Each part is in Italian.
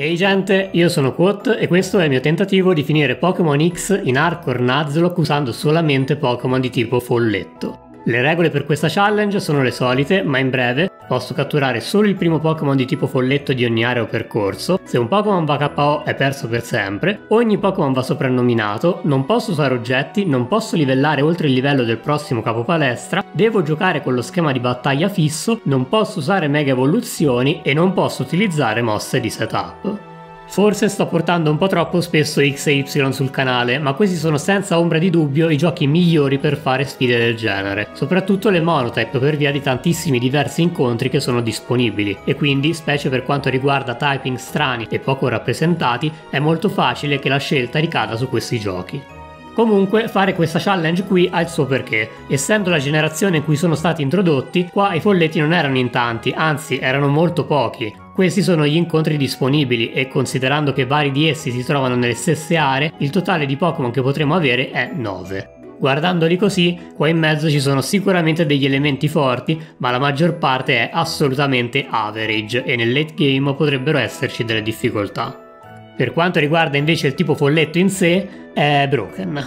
Ehi gente, io sono Quot e questo è il mio tentativo di finire Pokémon X in Hardcore Nuzlocke usando solamente Pokémon di tipo folletto. Le regole per questa challenge sono le solite, ma in breve posso catturare solo il primo Pokémon di tipo folletto di ogni area o percorso, se un Pokémon va KO è perso per sempre, ogni Pokémon va soprannominato, non posso usare oggetti, non posso livellare oltre il livello del prossimo capopalestra, devo giocare con lo schema di battaglia fisso, non posso usare mega evoluzioni e non posso utilizzare mosse di setup. Forse sto portando un po' troppo spesso X e Y sul canale, ma questi sono senza ombra di dubbio i giochi migliori per fare sfide del genere, soprattutto le monotype per via di tantissimi diversi incontri che sono disponibili, e quindi, specie per quanto riguarda typing strani e poco rappresentati, è molto facile che la scelta ricada su questi giochi. Comunque, fare questa challenge qui ha il suo perché. Essendo la generazione in cui sono stati introdotti, qua i folletti non erano in tanti, anzi erano molto pochi. Questi sono gli incontri disponibili e considerando che vari di essi si trovano nelle stesse aree, il totale di Pokémon che potremo avere è 9. Guardandoli così, qua in mezzo ci sono sicuramente degli elementi forti, ma la maggior parte è assolutamente average e nel late game potrebbero esserci delle difficoltà. Per quanto riguarda invece il tipo folletto in sé, è broken.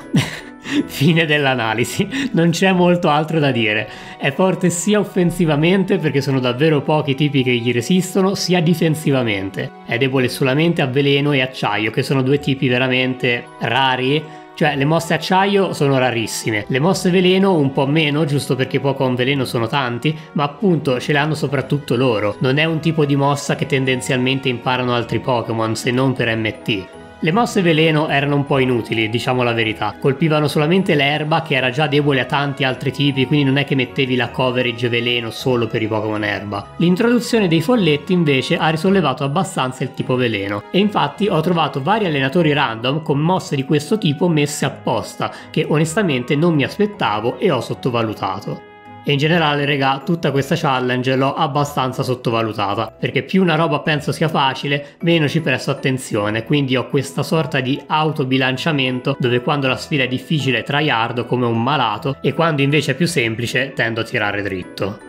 Fine dell'analisi, non c'è molto altro da dire. È forte sia offensivamente, perché sono davvero pochi tipi che gli resistono, sia difensivamente. È debole solamente a veleno e acciaio, che sono due tipi veramente rari. Cioè, le mosse acciaio sono rarissime, le mosse veleno un po' meno, giusto perché Pokémon veleno sono tanti, ma appunto ce le hanno soprattutto loro. Non è un tipo di mossa che tendenzialmente imparano altri Pokémon, se non per MT. Le mosse veleno erano un po' inutili, diciamo la verità. Colpivano solamente l'erba, che era già debole a tanti altri tipi, quindi non è che mettevi la coverage veleno solo per i Pokémon erba. L'introduzione dei folletti invece ha risollevato abbastanza il tipo veleno, e infatti ho trovato vari allenatori random con mosse di questo tipo messe apposta, che onestamente non mi aspettavo e ho sottovalutato. E in generale, regà, tutta questa challenge l'ho abbastanza sottovalutata, perché più una roba penso sia facile, meno ci presto attenzione, quindi ho questa sorta di autobilanciamento dove quando la sfida è difficile tryhardo come un malato e quando invece è più semplice tendo a tirare dritto.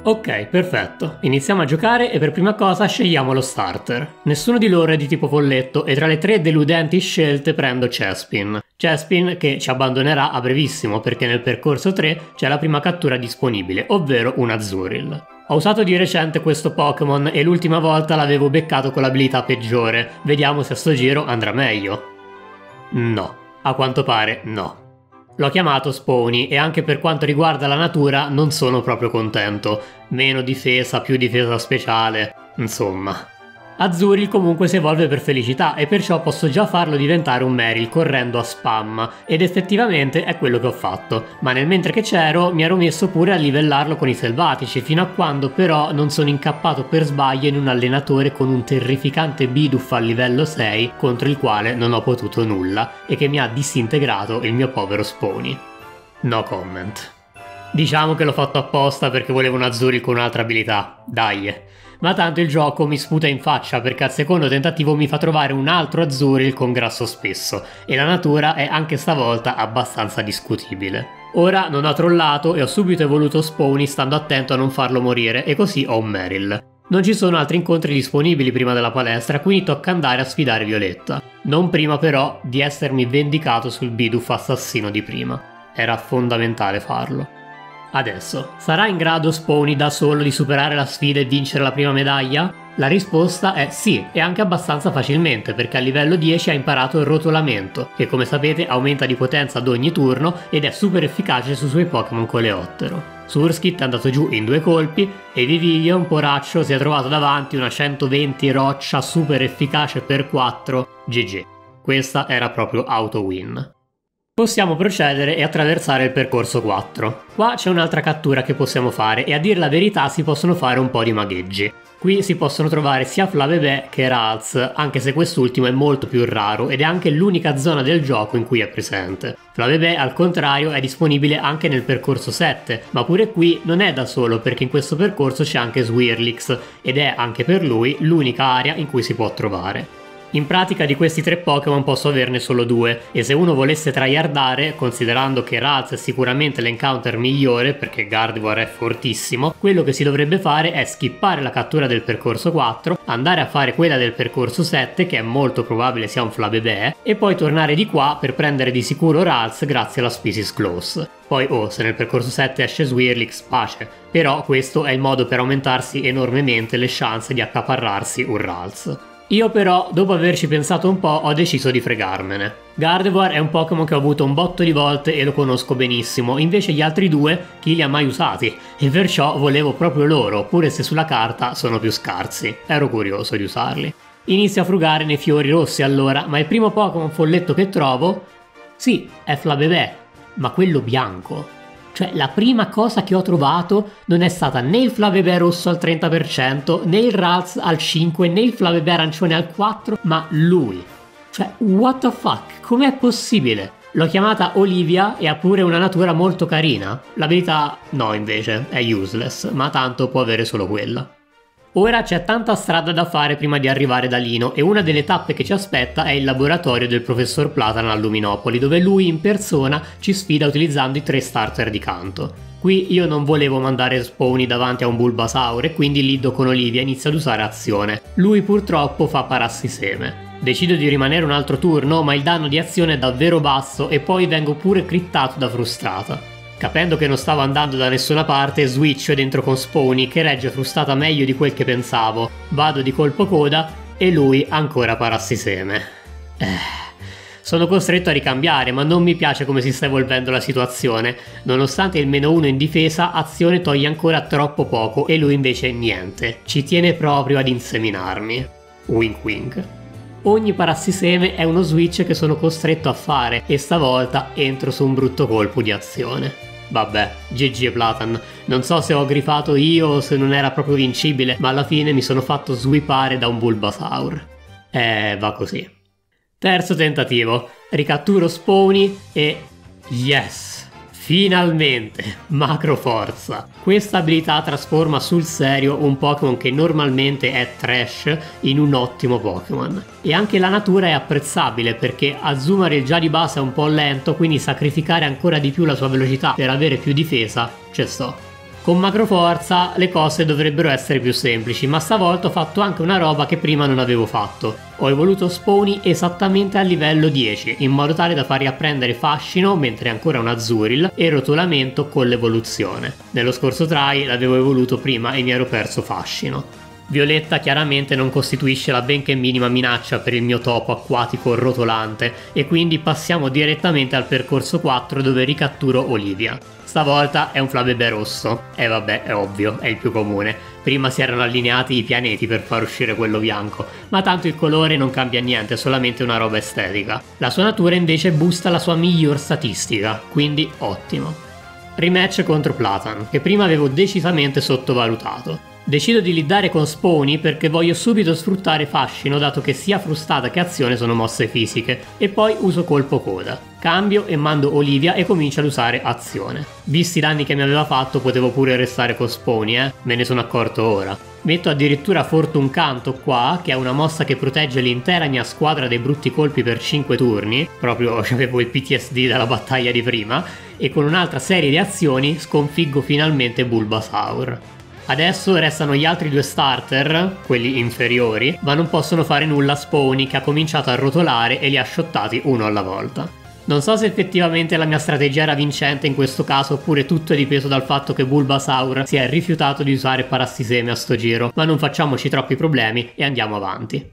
Ok, perfetto. Iniziamo a giocare e per prima cosa scegliamo lo starter. Nessuno di loro è di tipo folletto e tra le tre deludenti scelte prendo Chespin. Chespin che ci abbandonerà a brevissimo perché nel percorso 3 c'è la prima cattura disponibile, ovvero un Azurill. Ho usato di recente questo Pokémon e l'ultima volta l'avevo beccato con l'abilità peggiore. Vediamo se a sto giro andrà meglio. No, a quanto pare no. L'ho chiamato Spawny e anche per quanto riguarda la natura non sono proprio contento. Meno difesa, più difesa speciale, insomma. Azurill comunque si evolve per felicità e perciò posso già farlo diventare un Meryl correndo a spam ed effettivamente è quello che ho fatto, ma nel mentre che c'ero mi ero messo pure a livellarlo con i selvatici fino a quando però non sono incappato per sbaglio in un allenatore con un terrificante Bidoof a livello 6 contro il quale non ho potuto nulla e che mi ha disintegrato il mio povero Spawny. No comment. Diciamo che l'ho fatto apposta perché volevo un Azurill con un'altra abilità, dai. Ma tanto il gioco mi sputa in faccia perché al secondo tentativo mi fa trovare un altro Azurill con grasso spesso e la natura è anche stavolta abbastanza discutibile. Ora non ho trollato e ho subito evoluto Spawny stando attento a non farlo morire e così ho un Meryl. Non ci sono altri incontri disponibili prima della palestra quindi tocca andare a sfidare Violetta. Non prima però di essermi vendicato sul Bidoof assassino di prima. Era fondamentale farlo. Adesso, sarà in grado Spawny da solo di superare la sfida e vincere la prima medaglia? La risposta è sì, e anche abbastanza facilmente, perché a livello 10 ha imparato il Rotolamento, che come sapete aumenta di potenza ad ogni turno ed è super efficace sui suoi Pokémon coleottero. Surskit è andato giù in 2 colpi e Vivillon, poraccio, si è trovato davanti una 120 roccia super efficace per 4, GG. Questa era proprio auto win. Possiamo procedere e attraversare il percorso 4. Qua c'è un'altra cattura che possiamo fare e a dir la verità si possono fare un po' di magheggi. Qui si possono trovare sia Flabébé che Ralts, anche se quest'ultimo è molto più raro ed è anche l'unica zona del gioco in cui è presente. Flabébé al contrario è disponibile anche nel percorso 7, ma pure qui non è da solo perché in questo percorso c'è anche Swirlix ed è anche per lui l'unica area in cui si può trovare. In pratica di questi tre Pokémon posso averne solo due, e se uno volesse tryhardare, considerando che Ralts è sicuramente l'encounter migliore perché Gardevoir è fortissimo, quello che si dovrebbe fare è skippare la cattura del percorso 4, andare a fare quella del percorso 7 che è molto probabile sia un Flabébé, e poi tornare di qua per prendere di sicuro Ralts grazie alla Species Close. Poi se nel percorso 7 esce Swirlix, pace, però questo è il modo per aumentarsi enormemente le chance di accaparrarsi un Ralts. Io però, dopo averci pensato un po', ho deciso di fregarmene. Gardevoir è un Pokémon che ho avuto un botto di volte e lo conosco benissimo, invece gli altri due chi li ha mai usati? E perciò volevo proprio loro, pure se sulla carta sono più scarsi. Ero curioso di usarli. Inizio a frugare nei fiori rossi allora, ma il primo Pokémon folletto che trovo... sì, è Flabébé, ma quello bianco. Cioè la prima cosa che ho trovato non è stata né il Flabébé rosso al 30%, né il Ralts al 5%, né il Flabébé arancione al 4%, ma lui. Cioè, what the fuck? Com'è possibile? L'ho chiamata Olivia e ha pure una natura molto carina. L'abilità no, invece, è useless, ma tanto può avere solo quella. Ora c'è tanta strada da fare prima di arrivare da Lino e una delle tappe che ci aspetta è il laboratorio del professor Platan a Luminopoli, dove lui in persona ci sfida utilizzando i tre starter di canto. Qui io non volevo mandare Spawny davanti a un Bulbasaur e quindi lido con Olivia e inizio ad usare azione. Lui purtroppo fa parassiseme. Decido di rimanere un altro turno, ma il danno di azione è davvero basso e poi vengo pure crittato da frustrata. Capendo che non stavo andando da nessuna parte, switcho dentro con Spawny che regge frustata meglio di quel che pensavo. Vado di colpo coda e lui ancora parassiseme. Sono costretto a ricambiare, ma non mi piace come si sta evolvendo la situazione. Nonostante il meno 1 in difesa, azione toglie ancora troppo poco e lui invece niente. Ci tiene proprio ad inseminarmi. Wink wink. Ogni parassiseme è uno switch che sono costretto a fare e stavolta entro su un brutto colpo di azione. Vabbè, GG Platan, non so se ho grifato io o se non era proprio vincibile, ma alla fine mi sono fatto swipare da un Bulbasaur. Va così. Terzo tentativo, ricatturo Spawny e... yes! Finalmente! Macro Forza! Questa abilità trasforma sul serio un Pokémon che normalmente è trash in un ottimo Pokémon. E anche la natura è apprezzabile perché Azurill già di base è un po' lento, quindi sacrificare ancora di più la sua velocità per avere più difesa, ci sto. Con Macro Forza le cose dovrebbero essere più semplici, ma stavolta ho fatto anche una roba che prima non avevo fatto. Ho evoluto Spawny esattamente al livello 10, in modo tale da far riapprendere Fascino, mentre è ancora un Azurill, e Rotolamento con l'evoluzione. Nello scorso try l'avevo evoluto prima e mi ero perso Fascino. Violetta chiaramente non costituisce la benché minima minaccia per il mio topo acquatico rotolante e quindi passiamo direttamente al percorso 4 dove ricatturo Olivia. Stavolta è un Flabébé rosso. Vabbè, è ovvio, è il più comune. Prima si erano allineati i pianeti per far uscire quello bianco, ma tanto il colore non cambia niente, è solamente una roba estetica. La sua natura invece boosta la sua miglior statistica, quindi ottimo. Rematch contro Platan, che prima avevo decisamente sottovalutato. Decido di lidare con Spawny perché voglio subito sfruttare Fascino dato che sia frustata che azione sono mosse fisiche e poi uso colpo coda. Cambio e mando Olivia e comincio ad usare azione. Visti i danni che mi aveva fatto potevo pure restare con Spawny, me ne sono accorto ora. Metto addirittura Fortune Canto qua, che è una mossa che protegge l'intera mia squadra dai brutti colpi per 5 turni, proprio avevo il PTSD dalla battaglia di prima, e con un'altra serie di azioni sconfiggo finalmente Bulbasaur. Adesso restano gli altri due starter, quelli inferiori, ma non possono fare nulla a Spawny che ha cominciato a rotolare e li ha shottati uno alla volta. Non so se effettivamente la mia strategia era vincente in questo caso oppure tutto è dipeso dal fatto che Bulbasaur si è rifiutato di usare parassiseme a sto giro, ma non facciamoci troppi problemi e andiamo avanti.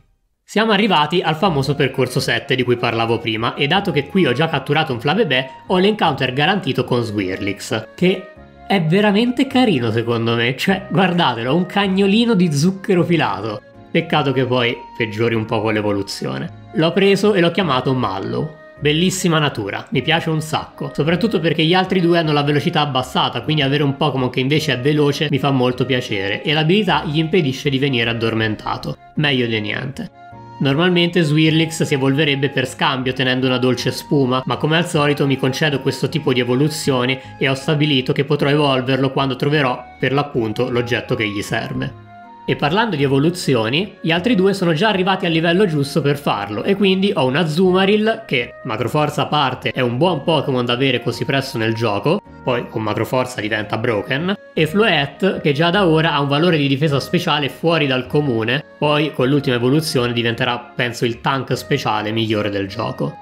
Siamo arrivati al famoso percorso 7 di cui parlavo prima e dato che qui ho già catturato un Flabébé ho l'encounter garantito con Swirlix, che... è veramente carino secondo me, cioè guardatelo, un cagnolino di zucchero filato. Peccato che poi peggiori un po' con l'evoluzione. L'ho preso e l'ho chiamato Mallow. Bellissima natura, mi piace un sacco, soprattutto perché gli altri due hanno la velocità abbassata, quindi avere un Pokémon che invece è veloce mi fa molto piacere e l'abilità gli impedisce di venire addormentato. Meglio di niente. Normalmente Swirlix si evolverebbe per scambio tenendo una dolce spuma, ma come al solito mi concedo questo tipo di evoluzioni e ho stabilito che potrò evolverlo quando troverò, per l'appunto, l'oggetto che gli serve. E parlando di evoluzioni, gli altri due sono già arrivati al livello giusto per farlo, e quindi ho un Azurill che, Macro Forza a parte, è un buon Pokémon da avere così presto nel gioco, poi con Macro Forza diventa broken, e Floette che già da ora ha un valore di difesa speciale fuori dal comune, poi con l'ultima evoluzione diventerà, penso, il tank speciale migliore del gioco.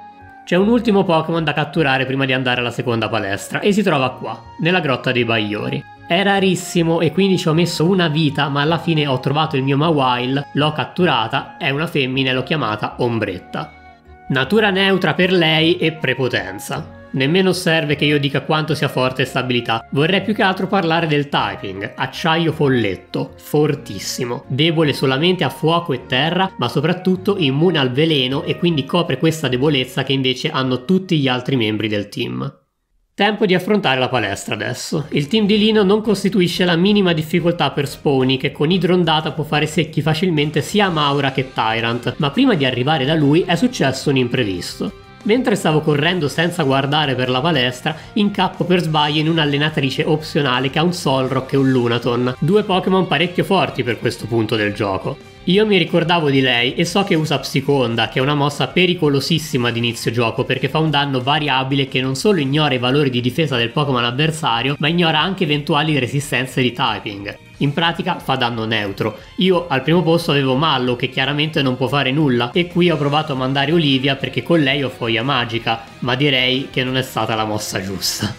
C'è un ultimo Pokémon da catturare prima di andare alla seconda palestra, e si trova qua, nella Grotta dei Bagliori. È rarissimo e quindi ci ho messo una vita, ma alla fine ho trovato il mio Mawile, l'ho catturata, è una femmina e l'ho chiamata Ombretta. Natura neutra per lei e prepotenza. Nemmeno serve che io dica quanto sia forte e stabilità, vorrei più che altro parlare del typing, acciaio folletto, fortissimo, debole solamente a fuoco e terra, ma soprattutto immune al veleno e quindi copre questa debolezza che invece hanno tutti gli altri membri del team. Tempo di affrontare la palestra adesso. Il team di Lino non costituisce la minima difficoltà per Spawny, che con idrondata può fare secchi facilmente sia Maura che Tyrant, ma prima di arrivare da lui è successo un imprevisto. Mentre stavo correndo senza guardare per la palestra, incappo per sbaglio in un'allenatrice opzionale che ha un Solrock e un Lunaton, due Pokémon parecchio forti per questo punto del gioco. Io mi ricordavo di lei e so che usa Psiconda, che è una mossa pericolosissima ad inizio gioco perché fa un danno variabile che non solo ignora i valori di difesa del Pokémon avversario, ma ignora anche eventuali resistenze di typing. In pratica fa danno neutro. Io al primo posto avevo Mallow che chiaramente non può fare nulla e qui ho provato a mandare Olivia perché con lei ho Foglia Magica, ma direi che non è stata la mossa giusta.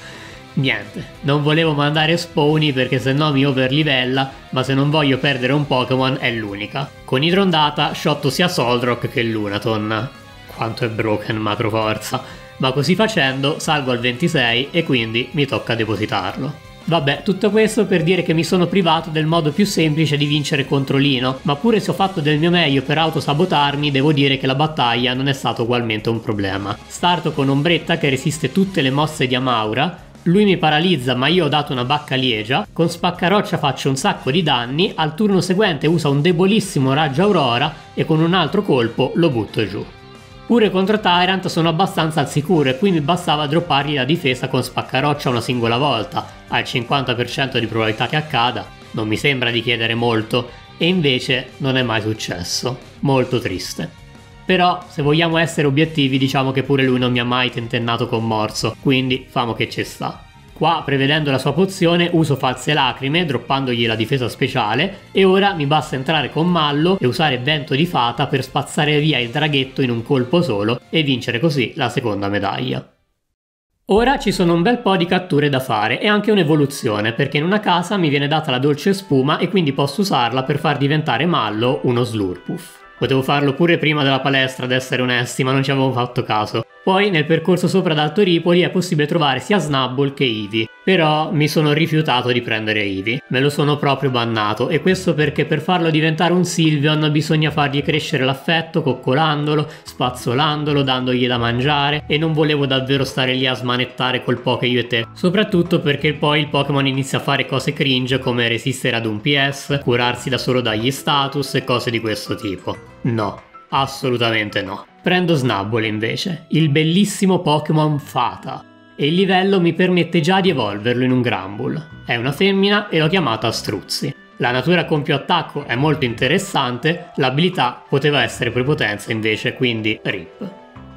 Niente, non volevo mandare Spawny perché sennò mi overlivella, ma se non voglio perdere un Pokémon è l'unica. Con idrondata shotto sia Solrock che Lunaton. Quanto è broken Macro Forza. Ma così facendo salgo al 26 e quindi mi tocca depositarlo. Vabbè, tutto questo per dire che mi sono privato del modo più semplice di vincere contro Lino, ma pure se ho fatto del mio meglio per autosabotarmi, devo dire che la battaglia non è stata ugualmente un problema. Starto con Ombretta che resiste tutte le mosse di Amaura, lui mi paralizza ma io ho dato una bacca liegia, con Spaccaroccia faccio un sacco di danni, al turno seguente usa un debolissimo Raggio Aurora e con un altro colpo lo butto giù. Pure contro Tyrant sono abbastanza al sicuro e qui mi bastava droppargli la difesa con Spaccaroccia una singola volta, al 50% di probabilità che accada, non mi sembra di chiedere molto, e invece non è mai successo, molto triste. Però se vogliamo essere obiettivi diciamo che pure lui non mi ha mai tentennato con morso, quindi famo che ci sta. Qua, prevedendo la sua pozione, uso False Lacrime, droppandogli la difesa speciale, e ora mi basta entrare con Mallow e usare Vento di Fata per spazzare via il draghetto in un colpo solo e vincere così la seconda medaglia. Ora ci sono un bel po' di catture da fare e anche un'evoluzione, perché in una casa mi viene data la Dolce Spuma e quindi posso usarla per far diventare Mallow uno Slurpuff. Potevo farlo pure prima della palestra, ad essere onesti, ma non ci avevo fatto caso. Poi nel percorso sopra ad Altoripoli è possibile trovare sia Snubbull che Eevee, però mi sono rifiutato di prendere Eevee, me lo sono proprio bannato, e questo perché per farlo diventare un Sylveon bisogna fargli crescere l'affetto coccolandolo, spazzolandolo, dandogli da mangiare, e non volevo davvero stare lì a smanettare col poke io e te, soprattutto perché poi il Pokémon inizia a fare cose cringe come resistere ad un PS, curarsi da solo dagli status e cose di questo tipo. No, assolutamente no. Prendo Snubbull invece, il bellissimo Pokémon Fata, e il livello mi permette già di evolverlo in un Granbull. È una femmina e l'ho chiamata Struzzi. La natura con più attacco è molto interessante, l'abilità poteva essere prepotenza invece, quindi rip.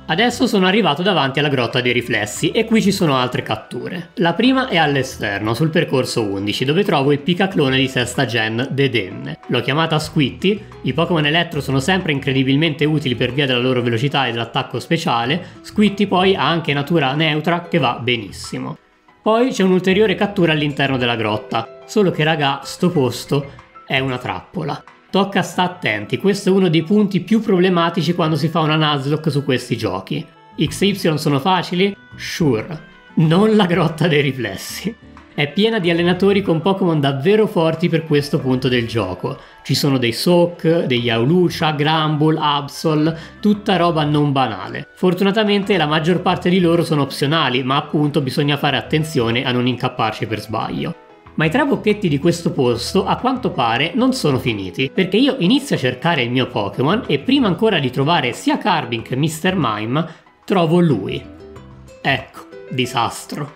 Adesso sono arrivato davanti alla Grotta dei Riflessi e qui ci sono altre catture. La prima è all'esterno, sul percorso 11, dove trovo il picaclone di sesta gen Dedenne. L'ho chiamata Squitty, i Pokémon elettro sono sempre incredibilmente utili per via della loro velocità e dell'attacco speciale, Squitty poi ha anche natura neutra che va benissimo. Poi c'è un'ulteriore cattura all'interno della grotta, solo che raga, sto posto è una trappola. Tocca sta attenti, questo è uno dei punti più problematici quando si fa una Nuzlocke su questi giochi. X e Y sono facili? Sure. Non la Grotta dei Riflessi. È piena di allenatori con Pokémon davvero forti per questo punto del gioco. Ci sono dei Soak, degli Hawlucha, Granbull, Absol, tutta roba non banale. Fortunatamente la maggior parte di loro sono opzionali, ma appunto bisogna fare attenzione a non incapparci per sbaglio. Ma i tre bocchetti di questo posto, a quanto pare, non sono finiti, perché io inizio a cercare il mio Pokémon e prima ancora di trovare sia Carbink che Mr. Mime, trovo lui. Ecco, disastro.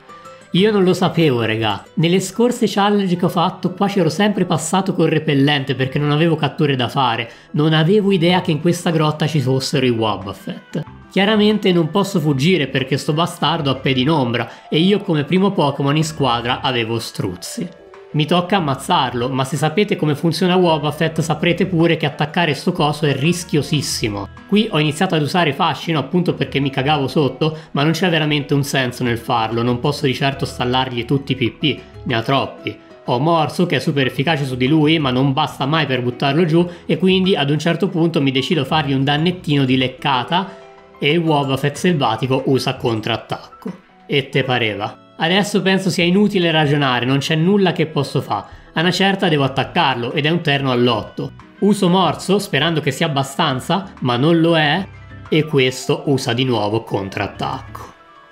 Io non lo sapevo, raga. Nelle scorse challenge che ho fatto qua c'ero sempre passato col repellente perché non avevo catture da fare, non avevo idea che in questa grotta ci fossero i Wobbuffet. Chiaramente non posso fuggire perché sto bastardo ha piedi in ombra e io come primo Pokémon in squadra avevo Struzzi. Mi tocca ammazzarlo, ma se sapete come funziona Wobbuffet saprete pure che attaccare sto coso è rischiosissimo. Qui ho iniziato ad usare Fascino appunto perché mi cagavo sotto, ma non c'è veramente un senso nel farlo, non posso di certo stallargli tutti i PP, ne ha troppi. Ho Morso che è super efficace su di lui ma non basta mai per buttarlo giù e quindi ad un certo punto mi decido a fargli un dannettino di leccata e il Wobbuffet selvatico usa contrattacco. E te pareva? Adesso penso sia inutile ragionare, non c'è nulla che posso fare. A una certa devo attaccarlo ed è un terno all'8. Uso Morso sperando che sia abbastanza, ma non lo è, e questo usa di nuovo contrattacco.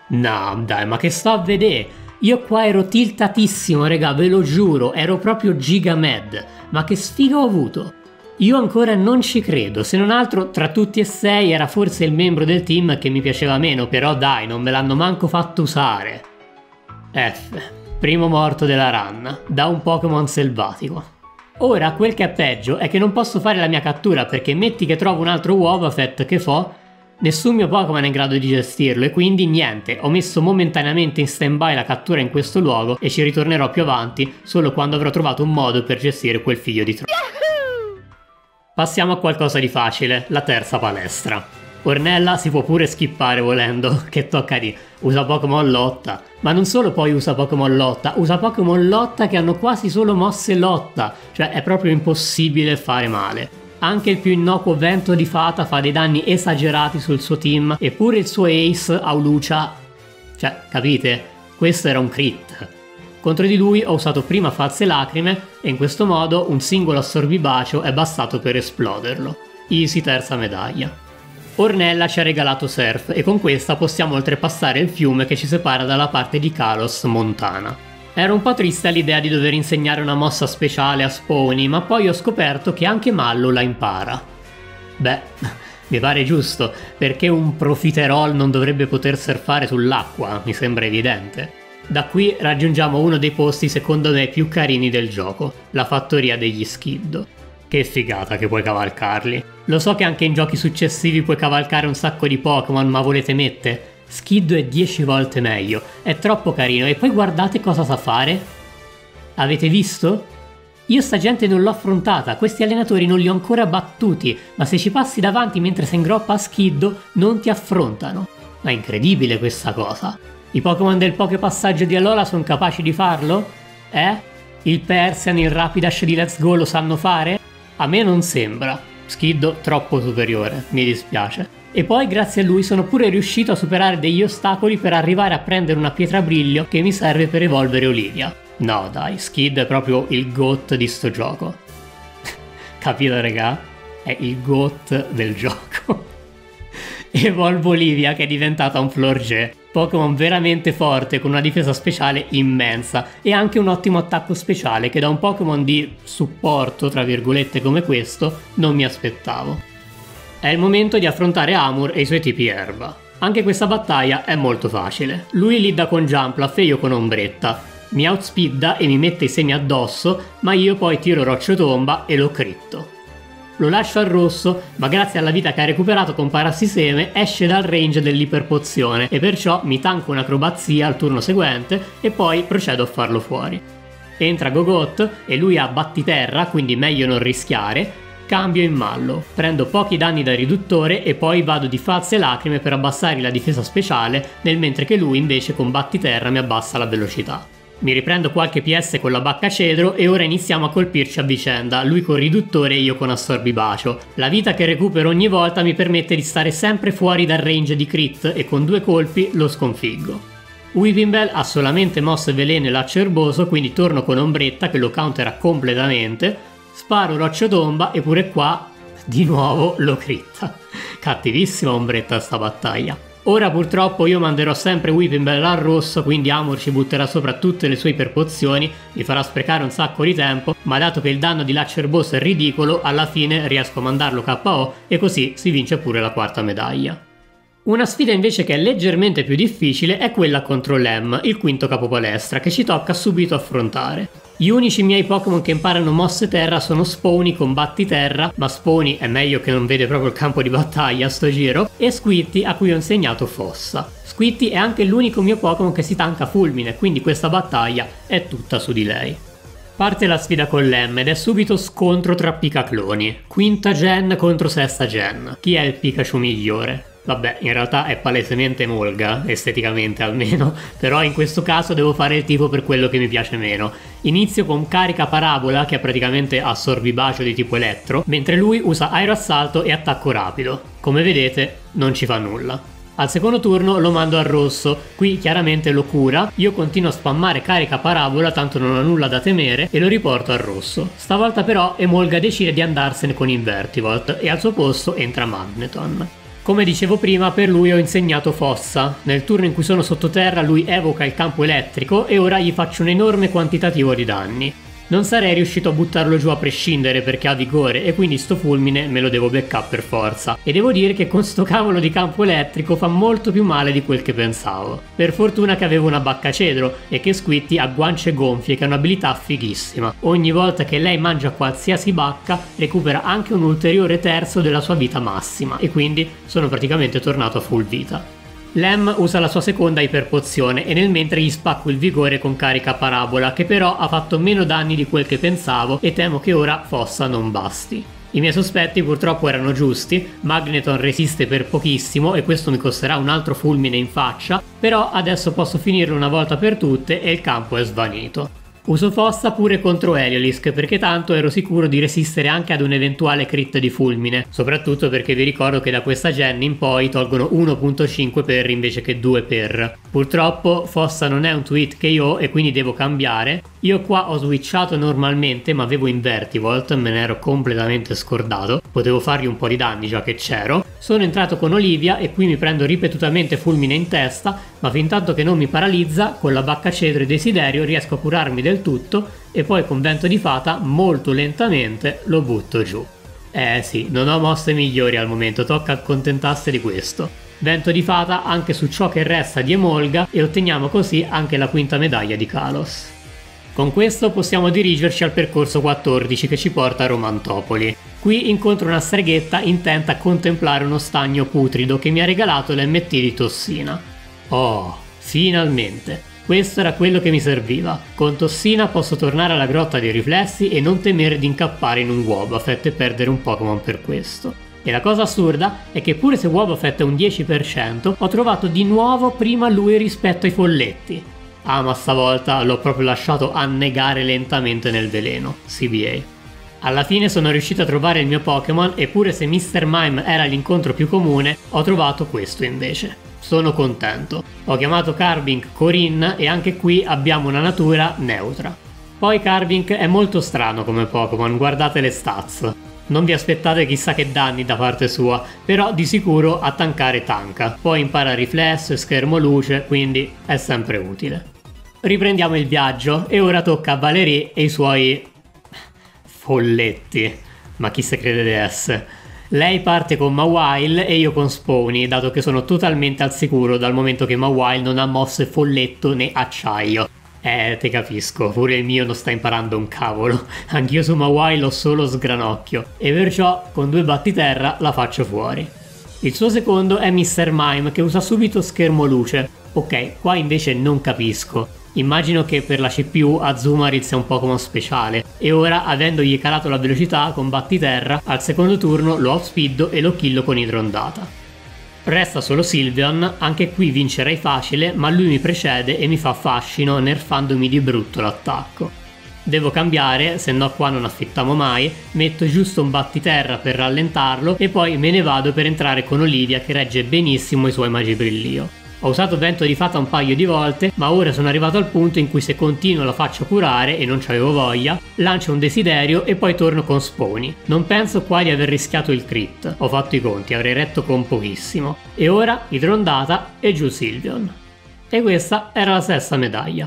Nah, dai, ma che sto a vedere? Io qua ero tiltatissimo, raga, ve lo giuro, ero proprio giga mad. Ma che sfiga ho avuto? Io ancora non ci credo, se non altro tra tutti e sei era forse il membro del team che mi piaceva meno, però dai, non me l'hanno manco fatto usare. F. Primo morto della run, da un Pokémon selvatico. Ora quel che è peggio è che non posso fare la mia cattura perché metti che trovo un altro Wobbuffet che fo, nessun mio Pokémon è in grado di gestirlo e quindi niente, ho messo momentaneamente in stand-by la cattura in questo luogo e ci ritornerò più avanti solo quando avrò trovato un modo per gestire quel figlio di tro. Passiamo a qualcosa di facile, la terza palestra. Ornella si può pure skippare volendo, che tocca di usa Pokémon lotta, ma non solo poi usa Pokémon lotta che hanno quasi solo mosse lotta, cioè è proprio impossibile fare male. Anche il più innocuo vento di fata fa dei danni esagerati sul suo team, eppure il suo ace, Hawlucha, cioè capite? Questo era un crit. Contro di lui ho usato prima false lacrime e in questo modo un singolo assorbibacio è bastato per esploderlo. Easy terza medaglia. Ornella ci ha regalato Surf e con questa possiamo oltrepassare il fiume che ci separa dalla parte di Kalos, Montana. Era un po' triste all'idea di dover insegnare una mossa speciale a Spawny, ma poi ho scoperto che anche Mallow la impara. Beh, mi pare giusto, perché un profiterol non dovrebbe poter surfare sull'acqua, mi sembra evidente. Da qui raggiungiamo uno dei posti secondo me più carini del gioco, la fattoria degli Skiddo. Che figata che puoi cavalcarli. Lo so che anche in giochi successivi puoi cavalcare un sacco di Pokémon, ma volete mette? Skiddo è 10 volte meglio, è troppo carino e poi guardate cosa sa fare. Avete visto? Io sta gente non l'ho affrontata, questi allenatori non li ho ancora battuti, ma se ci passi davanti mentre sei in groppa a Skiddo non ti affrontano. Ma è incredibile questa cosa. I Pokémon del Poképassaggio di Alola sono capaci di farlo? Il Persian, il Rapidash di Let's Go lo sanno fare? A me non sembra. Skiddo troppo superiore, mi dispiace. E poi grazie a lui sono pure riuscito a superare degli ostacoli per arrivare a prendere una pietra briglio che mi serve per evolvere Olivia. No dai, Skiddo è proprio il GOAT di sto gioco. Capito raga? È il GOAT del gioco. Evolvo Olivia che è diventata un Florge. Pokémon veramente forte con una difesa speciale immensa e anche un ottimo attacco speciale che da un Pokémon di supporto tra virgolette come questo non mi aspettavo. È il momento di affrontare Amur e i suoi tipi erba. Anche questa battaglia è molto facile. Lui lidda con Jumpluff e io con Ombretta. Mi outspidda e mi mette i semi addosso ma io poi tiro Roccio Tomba e lo critto. Lo lascio al rosso, ma grazie alla vita che ha recuperato con Parassiseme esce dal range dell'iperpozione e perciò mi tanco un'acrobazia al turno seguente e poi procedo a farlo fuori. Entra Gogot e lui ha battiterra, quindi meglio non rischiare, cambio in Mallow, prendo pochi danni da riduttore e poi vado di false lacrime per abbassare la difesa speciale, nel mentre che lui invece con battiterra mi abbassa la velocità. Mi riprendo qualche PS con la bacca cedro e ora iniziamo a colpirci a vicenda, lui con riduttore e io con assorbibacio. La vita che recupero ogni volta mi permette di stare sempre fuori dal range di crit e con due colpi lo sconfiggo. Weepinbell ha solamente mosse veleno e laccio erboso, quindi torno con Ombretta che lo countera completamente, sparo Roccio Tomba e pure qua di nuovo lo critta. Cattivissima Ombretta sta battaglia. Ora purtroppo io manderò sempre Weepinbell al rosso, quindi Amur ci butterà sopra tutte le sue iperpozioni, mi farà sprecare un sacco di tempo, ma dato che il danno di Laccio Erboso è ridicolo, alla fine riesco a mandarlo KO e così si vince pure la quarta medaglia. Una sfida invece che è leggermente più difficile è quella contro Lem, il quinto capopalestra, che ci tocca subito affrontare. Gli unici miei Pokémon che imparano mosse terra sono Spawny con Battiterra, ma Spawny è meglio che non vede proprio il campo di battaglia a sto giro, e Squitty a cui ho insegnato Fossa. Squitty è anche l'unico mio Pokémon che si tanca fulmine, quindi questa battaglia è tutta su di lei. Parte la sfida con Lem ed è subito scontro tra Picacloni. Quinta gen contro sesta gen. Chi è il Pikachu migliore? Vabbè, in realtà è palesemente Molga, esteticamente almeno, però in questo caso devo fare il tifo per quello che mi piace meno. Inizio con Carica Parabola, che è praticamente Assorbibacio di tipo elettro, mentre lui usa Aeroassalto e Attacco Rapido. Come vedete, non ci fa nulla. Al secondo turno lo mando al rosso, qui chiaramente lo cura, io continuo a spammare Carica Parabola tanto non ho nulla da temere e lo riporto al rosso. Stavolta però Emolga decide di andarsene con Invertivolt e al suo posto entra Magneton. Come dicevo prima, per lui ho insegnato Fossa, nel turno in cui sono sottoterra lui evoca il campo elettrico e ora gli faccio un enorme quantitativo di danni. Non sarei riuscito a buttarlo giù a prescindere perché ha vigore e quindi sto fulmine me lo devo beccare per forza. E devo dire che con sto cavolo di campo elettrico fa molto più male di quel che pensavo. Per fortuna che avevo una bacca cedro e che Squitty ha guance gonfie che è un'abilità fighissima. Ogni volta che lei mangia qualsiasi bacca recupera anche un ulteriore terzo della sua vita massima e quindi sono praticamente tornato a full vita. Lem usa la sua seconda iperpozione e nel mentre gli spacco il vigore con Carica Parabola, che però ha fatto meno danni di quel che pensavo e temo che ora Fossa non basti. I miei sospetti purtroppo erano giusti, Magneton resiste per pochissimo e questo mi costerà un altro fulmine in faccia, però adesso posso finirlo una volta per tutte e il campo è svanito. Uso Fossa pure contro Eliolisk perché tanto ero sicuro di resistere anche ad un eventuale crit di fulmine, soprattutto perché vi ricordo che da questa gen in poi tolgono 1.5 per invece che 2 per. Purtroppo Fossa non è un tweet KO e quindi devo cambiare. Io qua ho switchato normalmente ma avevo Invertivolt, me ne ero completamente scordato, potevo fargli un po' di danni già che c'ero. Sono entrato con Olivia e qui mi prendo ripetutamente fulmine in testa, ma fin tanto che non mi paralizza, con la bacca cedro e desiderio riesco a curarmi del tutto e poi con vento di fata molto lentamente lo butto giù. Sì, non ho mosse migliori al momento, tocca accontentarsi di questo. Vento di fata anche su ciò che resta di Emolga e otteniamo così anche la quinta medaglia di Kalos. Con questo possiamo dirigerci al percorso 14 che ci porta a Romantopoli. Qui incontro una streghetta intenta a contemplare uno stagno putrido che mi ha regalato l'MT di Tossina. Oh, finalmente! Questo era quello che mi serviva. Con Tossina posso tornare alla Grotta dei Riflessi e non temere di incappare in un Wobbuffet e perdere un Pokémon per questo. E la cosa assurda è che pure se Wobbuffet è un 10%, ho trovato di nuovo prima lui rispetto ai folletti. Ah, ma stavolta l'ho proprio lasciato annegare lentamente nel veleno. CBA. Alla fine sono riuscito a trovare il mio Pokémon, eppure se Mr. Mime era l'incontro più comune, ho trovato questo invece. Sono contento. Ho chiamato Carbink Corinne e anche qui abbiamo una natura neutra. Poi Carbink è molto strano come Pokémon, guardate le stats. Non vi aspettate chissà che danni da parte sua, però di sicuro a tankare tanca. Poi impara riflesso e schermo luce, quindi è sempre utile. Riprendiamo il viaggio e ora tocca a Valerie e i suoi... folletti. Ma chi se crede di essere? Lei parte con Mawile e io con Spawny, dato che sono totalmente al sicuro dal momento che Mawile non ha mosse folletto né acciaio. Te capisco, pure il mio non sta imparando un cavolo. Anch'io su Mawile ho solo sgranocchio e perciò con 2 battiterra la faccio fuori. Il suo secondo è Mr. Mime che usa subito schermo luce. Ok, qua invece non capisco. Immagino che per la CPU Azurill sia un Pokémon speciale e ora avendogli calato la velocità con Battiterra al secondo turno lo offspeedo e lo killo con idrondata. Resta solo Sylveon, anche qui vincerei facile ma lui mi precede e mi fa fascino nerfandomi di brutto l'attacco. Devo cambiare, se no qua non affittiamo mai, metto giusto un Battiterra per rallentarlo e poi me ne vado per entrare con Olivia che regge benissimo i suoi Magibrillio. Ho usato vento di fata un paio di volte, ma ora sono arrivato al punto in cui se continuo la faccio curare, e non ci avevo voglia, lancio un desiderio e poi torno con Spawny. Non penso qua di aver rischiato il crit, ho fatto i conti, avrei retto con pochissimo. E ora idrondata e giù Sylveon. E questa era la sesta medaglia.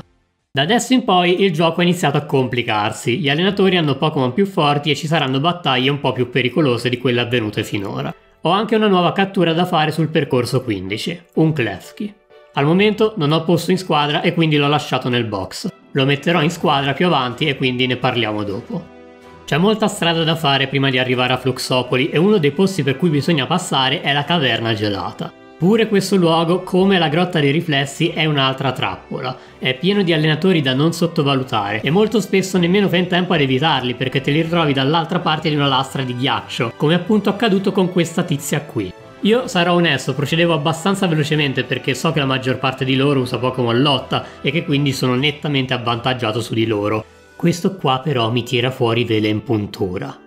Da adesso in poi il gioco ha iniziato a complicarsi, gli allenatori hanno Pokémon più forti e ci saranno battaglie un po' più pericolose di quelle avvenute finora. Ho anche una nuova cattura da fare sul percorso 15, un Klefki. Al momento non ho posto in squadra e quindi l'ho lasciato nel box. Lo metterò in squadra più avanti e quindi ne parliamo dopo. C'è molta strada da fare prima di arrivare a Fluxopoli e uno dei posti per cui bisogna passare è la caverna gelata. Pure questo luogo, come la Grotta dei Riflessi, è un'altra trappola. È pieno di allenatori da non sottovalutare e molto spesso nemmeno fai in tempo ad evitarli perché te li ritrovi dall'altra parte di una lastra di ghiaccio, come appunto accaduto con questa tizia qui. Io sarò onesto, procedevo abbastanza velocemente perché so che la maggior parte di loro usa Pokémon lotta e che quindi sono nettamente avvantaggiato su di loro. Questo qua però mi tira fuori vele in puntura.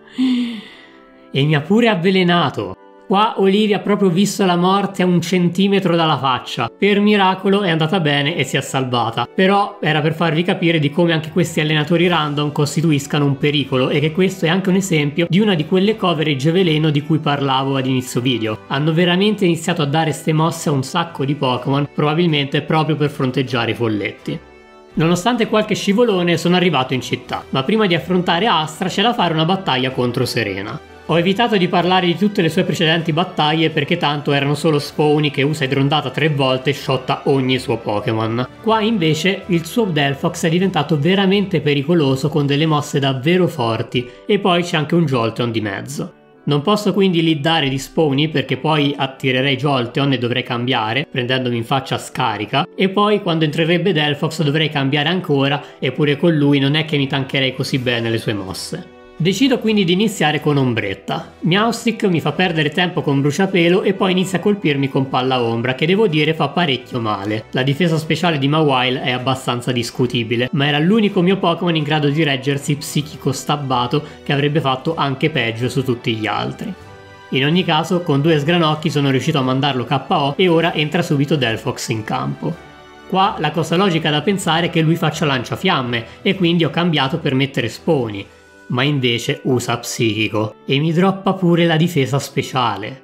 E mi ha pure avvelenato! Qua Olivia ha proprio visto la morte a 1 centimetro dalla faccia. Per miracolo è andata bene e si è salvata. Però era per farvi capire di come anche questi allenatori random costituiscano un pericolo e che questo è anche un esempio di una di quelle coverage veleno di cui parlavo ad inizio video. Hanno veramente iniziato a dare ste mosse a un sacco di Pokémon, probabilmente proprio per fronteggiare i folletti. Nonostante qualche scivolone sono arrivato in città, ma prima di affrontare Astra c'è da fare una battaglia contro Serena. Ho evitato di parlare di tutte le sue precedenti battaglie perché tanto erano solo Spawny che usa idrondata 3 volte e sciotta ogni suo Pokémon. Qua invece il suo Delphox è diventato veramente pericoloso con delle mosse davvero forti e poi c'è anche un Jolteon di mezzo. Non posso quindi liddare di Spawny perché poi attirerei Jolteon e dovrei cambiare, prendendomi in faccia Scarica, e poi quando entrerebbe Delphox dovrei cambiare ancora e pure con lui non è che mi tancherei così bene le sue mosse. Decido quindi di iniziare con Ombretta. Miaustic mi fa perdere tempo con Bruciapelo e poi inizia a colpirmi con Palla Ombra, che devo dire fa parecchio male. La difesa speciale di Mawile è abbastanza discutibile, ma era l'unico mio Pokémon in grado di reggersi psichico stabbato, che avrebbe fatto anche peggio su tutti gli altri. In ogni caso, con 2 sgranocchi sono riuscito a mandarlo KO e ora entra subito Delphox in campo. Qua la cosa logica da pensare è che lui faccia lanciafiamme, e quindi ho cambiato per mettere Spawny. Ma invece usa psichico e mi droppa pure la difesa speciale.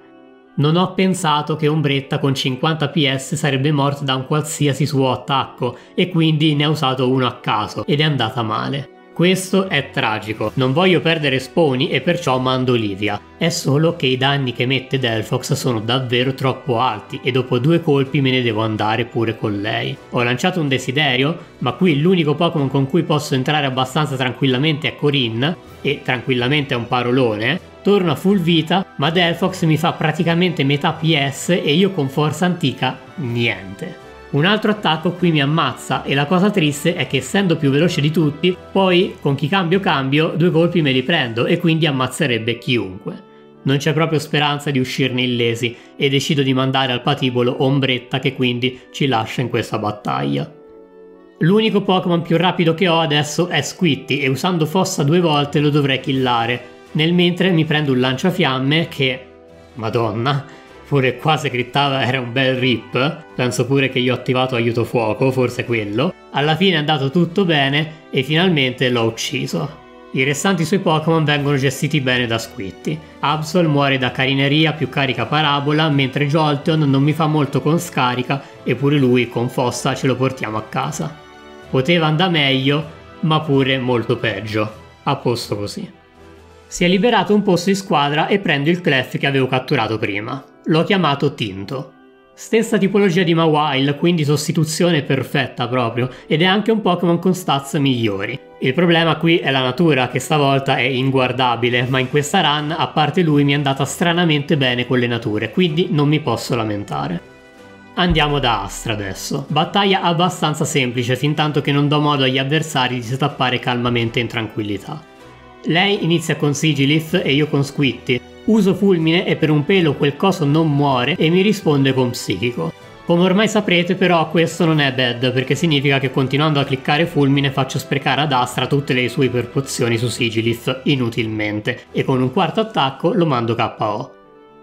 Non ho pensato che Ombretta con 50 PS sarebbe morta da un qualsiasi suo attacco e quindi ne ha usato uno a caso ed è andata male. Questo è tragico, non voglio perdere Spawny e perciò mando Olivia. È solo che i danni che mette Delphox sono davvero troppo alti e dopo 2 colpi me ne devo andare pure con lei. Ho lanciato un desiderio, ma qui l'unico Pokémon con cui posso entrare abbastanza tranquillamente è Corinne, e tranquillamente è un parolone. Torno a full vita, ma Delphox mi fa praticamente metà PS e io con forza antica niente. Un altro attacco qui mi ammazza e la cosa triste è che essendo più veloce di tutti, poi con chi cambio 2 colpi me li prendo e quindi ammazzerebbe chiunque. Non c'è proprio speranza di uscirne illesi e decido di mandare al patibolo Ombretta che quindi ci lascia in questa battaglia. L'unico Pokémon più rapido che ho adesso è Squitty e usando Fossa 2 volte lo dovrei killare, nel mentre mi prendo un lanciafiamme che... Madonna... Pure qua se crittava era un bel rip, penso pure che gli ho attivato aiuto fuoco, forse quello. Alla fine è andato tutto bene e finalmente l'ho ucciso. I restanti suoi Pokémon vengono gestiti bene da Squitty. Absol muore da carineria più carica parabola, mentre Jolteon non mi fa molto con scarica e pure lui con fossa ce lo portiamo a casa. Poteva andare meglio, ma pure molto peggio. A posto così. Si è liberato un posto di squadra e prendo il Clef che avevo catturato prima. L'ho chiamato Tinto. Stessa tipologia di Mawile, quindi sostituzione perfetta proprio, ed è anche un Pokémon con stats migliori. Il problema qui è la natura, che stavolta è inguardabile, ma in questa run, a parte lui, mi è andata stranamente bene con le nature, quindi non mi posso lamentare. Andiamo da Astra adesso. Battaglia abbastanza semplice, fintanto che non do modo agli avversari di scappare calmamente in tranquillità. Lei inizia con Sigilif e io con Squitty. Uso fulmine e per un pelo quel coso non muore e mi risponde con psichico. Come ormai saprete però questo non è bad perché significa che continuando a cliccare fulmine faccio sprecare ad Astra tutte le sue iperpozioni su Sigilif inutilmente e con un quarto attacco lo mando KO.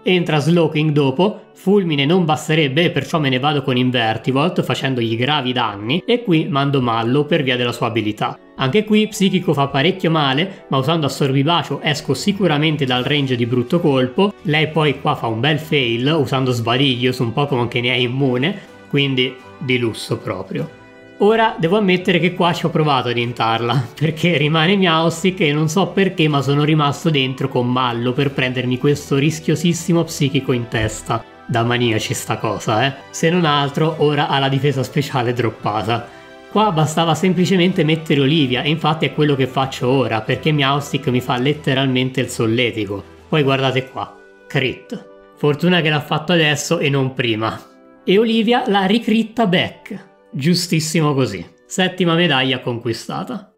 Entra Slowking dopo, fulmine non basterebbe e perciò me ne vado con Invertivolt facendogli gravi danni e qui mando Mallow per via della sua abilità. Anche qui psichico fa parecchio male, ma usando Assorbibacio esco sicuramente dal range di brutto colpo, lei poi qua fa un bel fail usando Sbadiglio su un Pokémon che ne è immune, quindi di lusso proprio. Ora devo ammettere che qua ci ho provato ad intarla, perché rimane Miaustic e non so perché ma sono rimasto dentro con Mallow per prendermi questo rischiosissimo psichico in testa. Da maniaci sta cosa, eh. Se non altro ora ha la difesa speciale droppata. Qua bastava semplicemente mettere Olivia e infatti è quello che faccio ora, perché Miaustic mi fa letteralmente il solletico. Poi guardate qua, crit. Fortuna che l'ha fatto adesso e non prima. E Olivia l'ha ricritta back. Giustissimo così. Settima medaglia conquistata.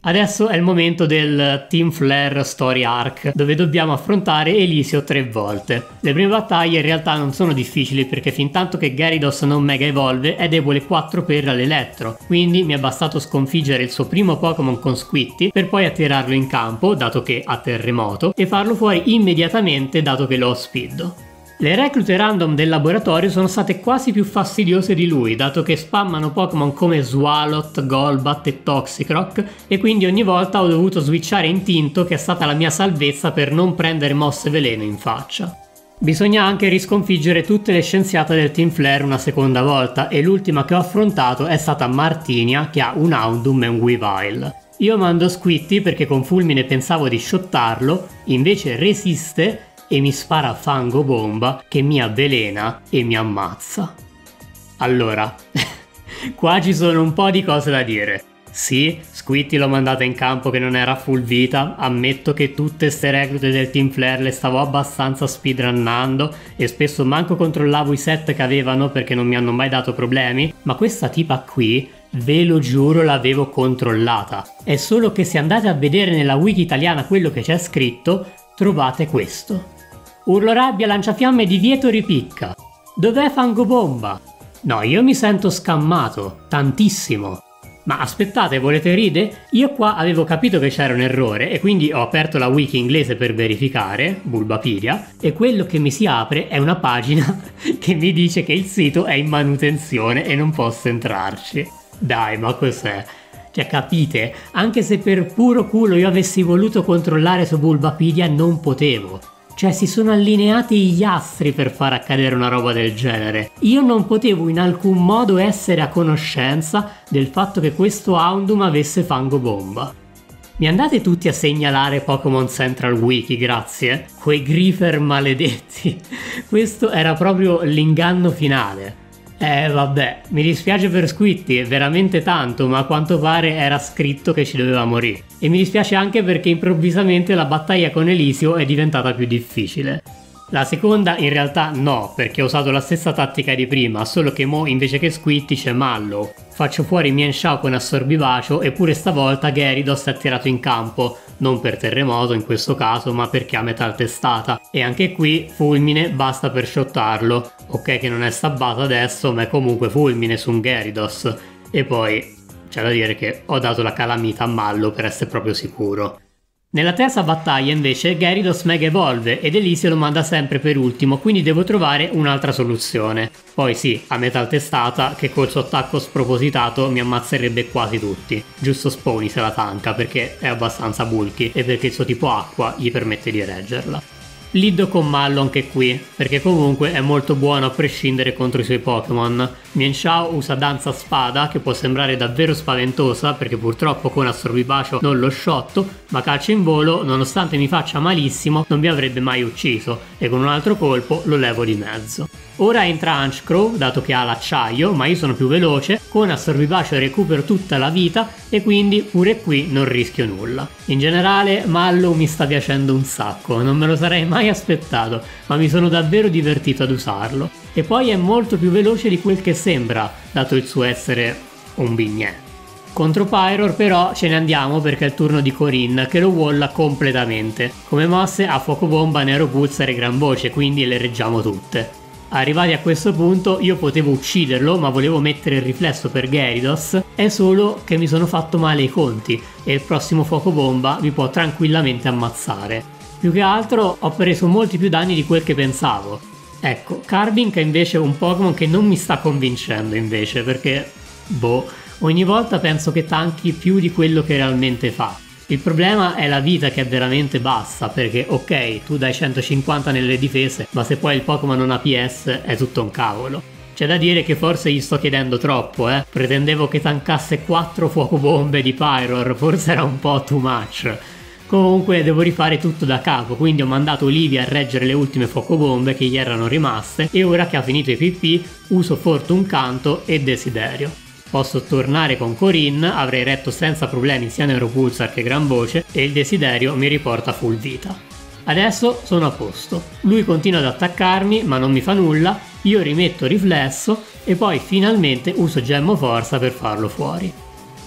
Adesso è il momento del Team Flare Story Arc, dove dobbiamo affrontare Elisio 3 volte. Le prime battaglie in realtà non sono difficili perché fin tanto che Gyarados non mega evolve è debole 4 per all'elettro, quindi mi è bastato sconfiggere il suo primo Pokémon con Squitty per poi attirarlo in campo, dato che ha terremoto, e farlo fuori immediatamente dato che lo speedo. Le reclute random del laboratorio sono state quasi più fastidiose di lui, dato che spammano Pokémon come Swalot, Golbat e Toxicroak, e quindi ogni volta ho dovuto switchare in Tinto, che è stata la mia salvezza per non prendere mosse veleno in faccia. Bisogna anche risconfiggere tutte le scienziate del Team Flare una seconda volta, e l'ultima che ho affrontato è stata Martinia, che ha un Houndoom e un Weavile. Io mando Squitty perché con Fulmine pensavo di shottarlo, invece resiste e mi spara fango bomba che mi avvelena e mi ammazza. Allora, qua ci sono un po' di cose da dire. Sì, Squitty l'ho mandata in campo che non era full vita, ammetto che tutte ste reclute del Team Flare le stavo abbastanza speedrunnando e spesso manco controllavo i set che avevano perché non mi hanno mai dato problemi, ma questa tipa qui, ve lo giuro, l'avevo controllata. È solo che se andate a vedere nella wiki italiana quello che c'è scritto, trovate questo. Urlo rabbia, lanciafiamme, divieto ripicca. Dov'è fangobomba? No, io mi sento scammato, tantissimo. Ma aspettate, volete ride? Io qua avevo capito che c'era un errore e quindi ho aperto la wiki inglese per verificare, Bulbapedia, e quello che mi si apre è una pagina che mi dice che il sito è in manutenzione e non posso entrarci. Dai, ma cos'è? Cioè, capite? Anche se per puro culo io avessi voluto controllare su Bulbapedia non potevo. Cioè, si sono allineati gli astri per far accadere una roba del genere. Io non potevo in alcun modo essere a conoscenza del fatto che questo Houndoom avesse fango bomba. Mi andate tutti a segnalare Pokémon Central Wiki, grazie? Quei griffer maledetti. Questo era proprio l'inganno finale. Vabbè, mi dispiace per Squitty, è veramente tanto, ma a quanto pare era scritto che ci doveva morire. E mi dispiace anche perché improvvisamente la battaglia con Elisio è diventata più difficile. La seconda in realtà no, perché ho usato la stessa tattica di prima, solo che mo invece che Squitty c'è Mallow. Faccio fuori Mien Shao con Assorbibacio, eppure stavolta Gyarados è tirato in campo, non per terremoto in questo caso, ma perché ha metà testata. E anche qui Fulmine basta per shottarlo. Ok che non è sabbato adesso, ma è comunque Fulmine su un Gyarados. E poi c'è da dire che ho dato la calamita a Mallow per essere proprio sicuro. Nella terza battaglia invece Gyarados mega evolve ed Elisio lo manda sempre per ultimo, quindi devo trovare un'altra soluzione. Poi sì, a metà testata che col suo attacco spropositato mi ammazzerebbe quasi tutti. Giusto Spawny se la tanca perché è abbastanza bulky e perché il suo tipo acqua gli permette di reggerla. Lido con Mallow anche qui, perché comunque è molto buono a prescindere contro i suoi Pokémon. Mien Shao usa Danza Spada, che può sembrare davvero spaventosa, perché purtroppo con Assorbibacio non l'ho sciotto, ma calcio in volo, nonostante mi faccia malissimo, non mi avrebbe mai ucciso, e con un altro colpo lo levo di mezzo. Ora entra Hunchcrow, dato che ha l'acciaio, ma io sono più veloce, con Assorbibacio recupero tutta la vita e quindi pure qui non rischio nulla. In generale Mallow mi sta piacendo un sacco, non me lo sarei mai aspettato, ma mi sono davvero divertito ad usarlo. E poi è molto più veloce di quel che sembra, dato il suo essere un bignè. Contro Pyro però ce ne andiamo perché è il turno di Corinne che lo walla completamente. Come mosse ha fuoco bomba, nero pulsare e gran voce, quindi le reggiamo tutte. Arrivati a questo punto io potevo ucciderlo, ma volevo mettere il riflesso per Gyarados, è solo che mi sono fatto male i conti e il prossimo fuoco bomba mi può tranquillamente ammazzare. Più che altro ho preso molti più danni di quel che pensavo. Ecco, Carbink è invece un Pokémon che non mi sta convincendo invece, perché boh, ogni volta penso che tanchi più di quello che realmente fa. Il problema è la vita che è veramente bassa, perché ok, tu dai 150 nelle difese, ma se poi il Pokémon non ha PS è tutto un cavolo. C'è da dire che forse gli sto chiedendo troppo, eh. Pretendevo che tancasse 4 fuocobombe di Pyro, forse era un po' too much. Comunque devo rifare tutto da capo, quindi ho mandato Olivia a reggere le ultime fuocobombe che gli erano rimaste e ora che ha finito i PP uso Fortune Canto e Desiderio. Posso tornare con Corinne, avrei retto senza problemi sia Neuropulsar che Gran Voce e il Desiderio mi riporta full vita. Adesso sono a posto, lui continua ad attaccarmi ma non mi fa nulla, io rimetto Riflesso e poi finalmente uso Gemmo Forza per farlo fuori.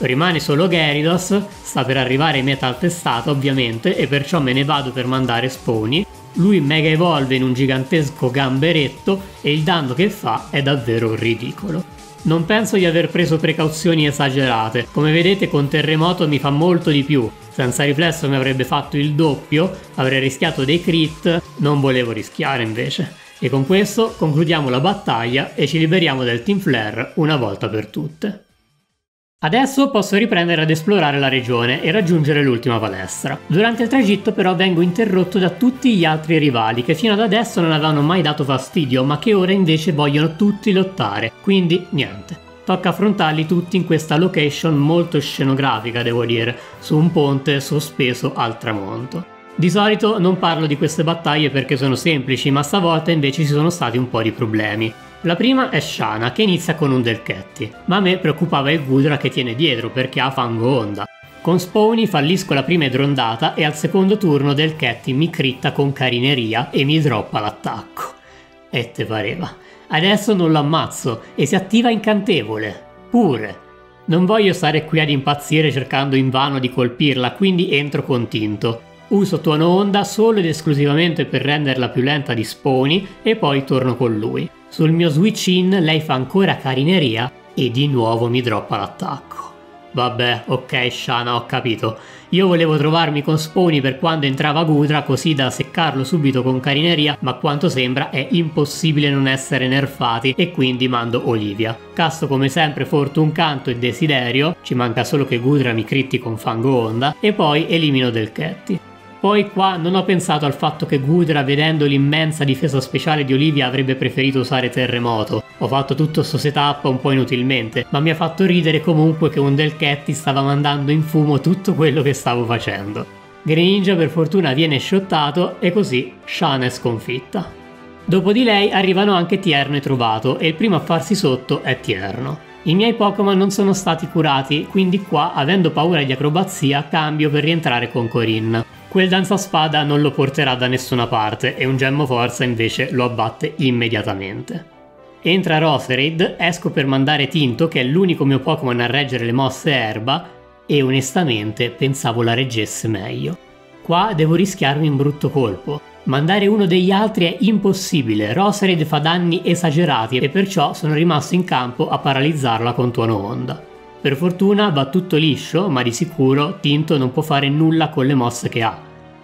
Rimane solo Gyarados, sta per arrivare in meta attestata ovviamente e perciò me ne vado per mandare Spawny. Lui mega evolve in un gigantesco gamberetto e il danno che fa è davvero ridicolo. Non penso di aver preso precauzioni esagerate, come vedete con Terremoto mi fa molto di più, senza Riflesso mi avrebbe fatto il doppio, avrei rischiato dei crit, non volevo rischiare invece. E con questo concludiamo la battaglia e ci liberiamo del Team Flare una volta per tutte. Adesso posso riprendere ad esplorare la regione e raggiungere l'ultima palestra. Durante il tragitto però vengo interrotto da tutti gli altri rivali che fino ad adesso non avevano mai dato fastidio ma che ora invece vogliono tutti lottare, quindi niente. Tocca affrontarli tutti in questa location molto scenografica devo dire, su un ponte sospeso al tramonto. Di solito non parlo di queste battaglie perché sono semplici ma stavolta invece ci sono stati un po' di problemi. La prima è Shana che inizia con un Delchetti, ma a me preoccupava il Gudra che tiene dietro perché ha Fango Onda. Con Spawny fallisco la prima idrondata e al secondo turno Delchetti mi critta con Carineria e mi droppa l'attacco. E te pareva. Adesso non l'ammazzo e si attiva Incantevole. Pure. Non voglio stare qui ad impazzire cercando invano di colpirla, quindi entro con Tinto. Uso Tuono Onda solo ed esclusivamente per renderla più lenta di Spawny e poi torno con lui. Sul mio switch in lei fa ancora Carineria e di nuovo mi droppa l'attacco. Vabbè, ok Shana, ho capito. Io volevo trovarmi con Spawny per quando entrava Gudra così da seccarlo subito con Carineria, ma quanto sembra è impossibile non essere nerfati e quindi mando Olivia. Casto come sempre Fortune Canto e Desiderio, ci manca solo che Gudra mi critti con Fango Onda e poi elimino Delchetti. Poi qua non ho pensato al fatto che Gudra, vedendo l'immensa difesa speciale di Olivia, avrebbe preferito usare Terremoto. Ho fatto tutto sto setup un po' inutilmente, ma mi ha fatto ridere comunque che un Delchetti stava mandando in fumo tutto quello che stavo facendo. Greninja per fortuna viene shottato e così Shana è sconfitta. Dopo di lei arrivano anche Tierno e Trovato e il primo a farsi sotto è Tierno. I miei Pokémon non sono stati curati, quindi qua, avendo paura di acrobazia, cambio per rientrare con Corinne. Quel danza spada non lo porterà da nessuna parte e un Gemmo Forza invece lo abbatte immediatamente. Entra Roserade, esco per mandare Tinto che è l'unico mio Pokémon a reggere le mosse erba e onestamente pensavo la reggesse meglio. Qua devo rischiarmi un brutto colpo. Mandare uno degli altri è impossibile, Roserade fa danni esagerati e perciò sono rimasto in campo a paralizzarla con Tuono Onda. Per fortuna va tutto liscio, ma di sicuro Tinto non può fare nulla con le mosse che ha.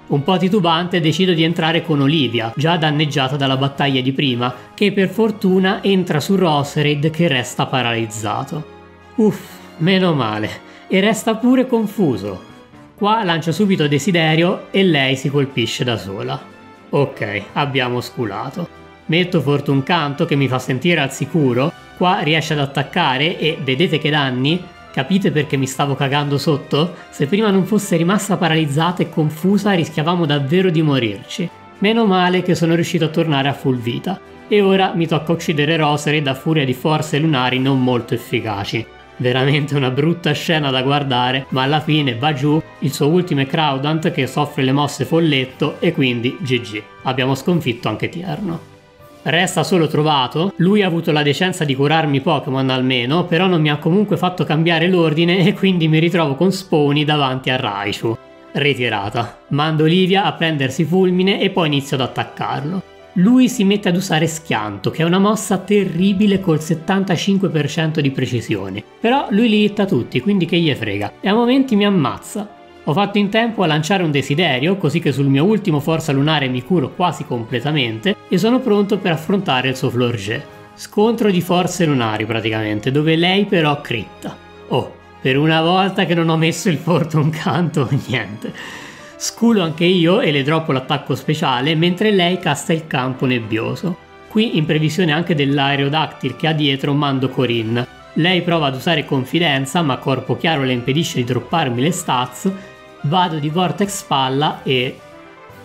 Un po' titubante decido di entrare con Olivia, già danneggiata dalla battaglia di prima, che per fortuna entra su Roserade che resta paralizzato. Uff, meno male, e resta pure confuso. Qua lancia subito Desiderio e lei si colpisce da sola. Ok, abbiamo sculato. Metto Fortune Canto che mi fa sentire al sicuro, qua riesce ad attaccare e vedete che danni? Capite perché mi stavo cagando sotto? Se prima non fosse rimasta paralizzata e confusa rischiavamo davvero di morirci. Meno male che sono riuscito a tornare a full vita. E ora mi tocca uccidere Roserade da furia di forze lunari non molto efficaci. Veramente una brutta scena da guardare, ma alla fine va giù il suo ultimo Groudon che soffre le mosse folletto e quindi GG. Abbiamo sconfitto anche Tierno. Resta solo Trovato, lui ha avuto la decenza di curarmi Pokémon almeno, però non mi ha comunque fatto cambiare l'ordine e quindi mi ritrovo con Spawny davanti a Raichu. Ritirata. Mando Olivia a prendersi Fulmine e poi inizio ad attaccarlo. Lui si mette ad usare Schianto, che è una mossa terribile col 75% di precisione, però lui li hitta tutti, quindi che gli frega, e a momenti mi ammazza. Ho fatto in tempo a lanciare un Desiderio, così che sul mio ultimo Forza Lunare mi curo quasi completamente e sono pronto per affrontare il suo Florge. Scontro di forze lunari praticamente, dove lei però critta. Oh, per una volta che non ho messo il Fortune Canto, niente. Sculo anche io e le droppo l'attacco speciale, mentre lei casta il Campo Nebbioso. Qui, in previsione anche dell'Aerodactyl che ha dietro, mando Corinne. Lei prova ad usare confidenza, ma Corpo Chiaro le impedisce di dropparmi le stats. Vado di Vortex Spalla e...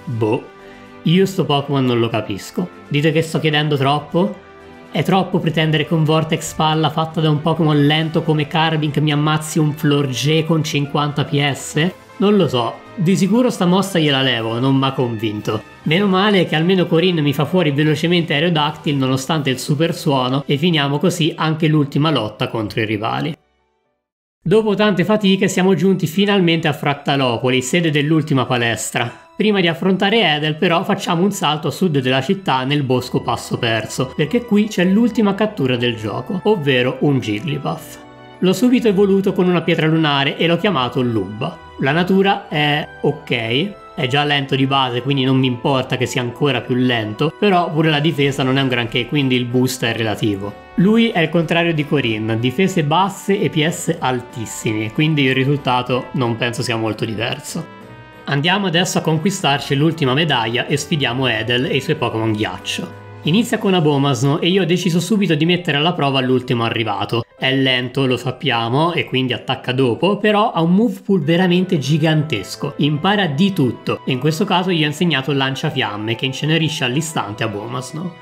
boh. Io sto Pokémon non lo capisco. Dite che sto chiedendo troppo? È troppo pretendere che un Vortex Spalla fatta da un Pokémon lento come Carbink mi ammazzi un Florge con 50 PS? Non lo so, di sicuro sta mossa gliela levo, non m'ha convinto. Meno male che almeno Corinne mi fa fuori velocemente Aerodactyl nonostante il super suono e finiamo così anche l'ultima lotta contro i rivali. Dopo tante fatiche siamo giunti finalmente a Frattalopoli, sede dell'ultima palestra. Prima di affrontare Edel però facciamo un salto a sud della città nel bosco Passo Perso, perché qui c'è l'ultima cattura del gioco, ovvero un Jigglypuff. L'ho subito evoluto con una pietra lunare e l'ho chiamato Lubba. La natura è ok, è già lento di base quindi non mi importa che sia ancora più lento, però pure la difesa non è un granché quindi il boost è relativo. Lui è il contrario di Corinne, difese basse e PS altissimi, quindi il risultato non penso sia molto diverso. Andiamo adesso a conquistarci l'ultima medaglia e sfidiamo Edel e i suoi Pokémon Ghiaccio. Inizia con Abomasnow e io ho deciso subito di mettere alla prova l'ultimo arrivato. È lento, lo sappiamo, e quindi attacca dopo, però ha un move pool veramente gigantesco. Impara di tutto, e in questo caso gli ho insegnato Lanciafiamme, che incenerisce all'istante Abomasnow.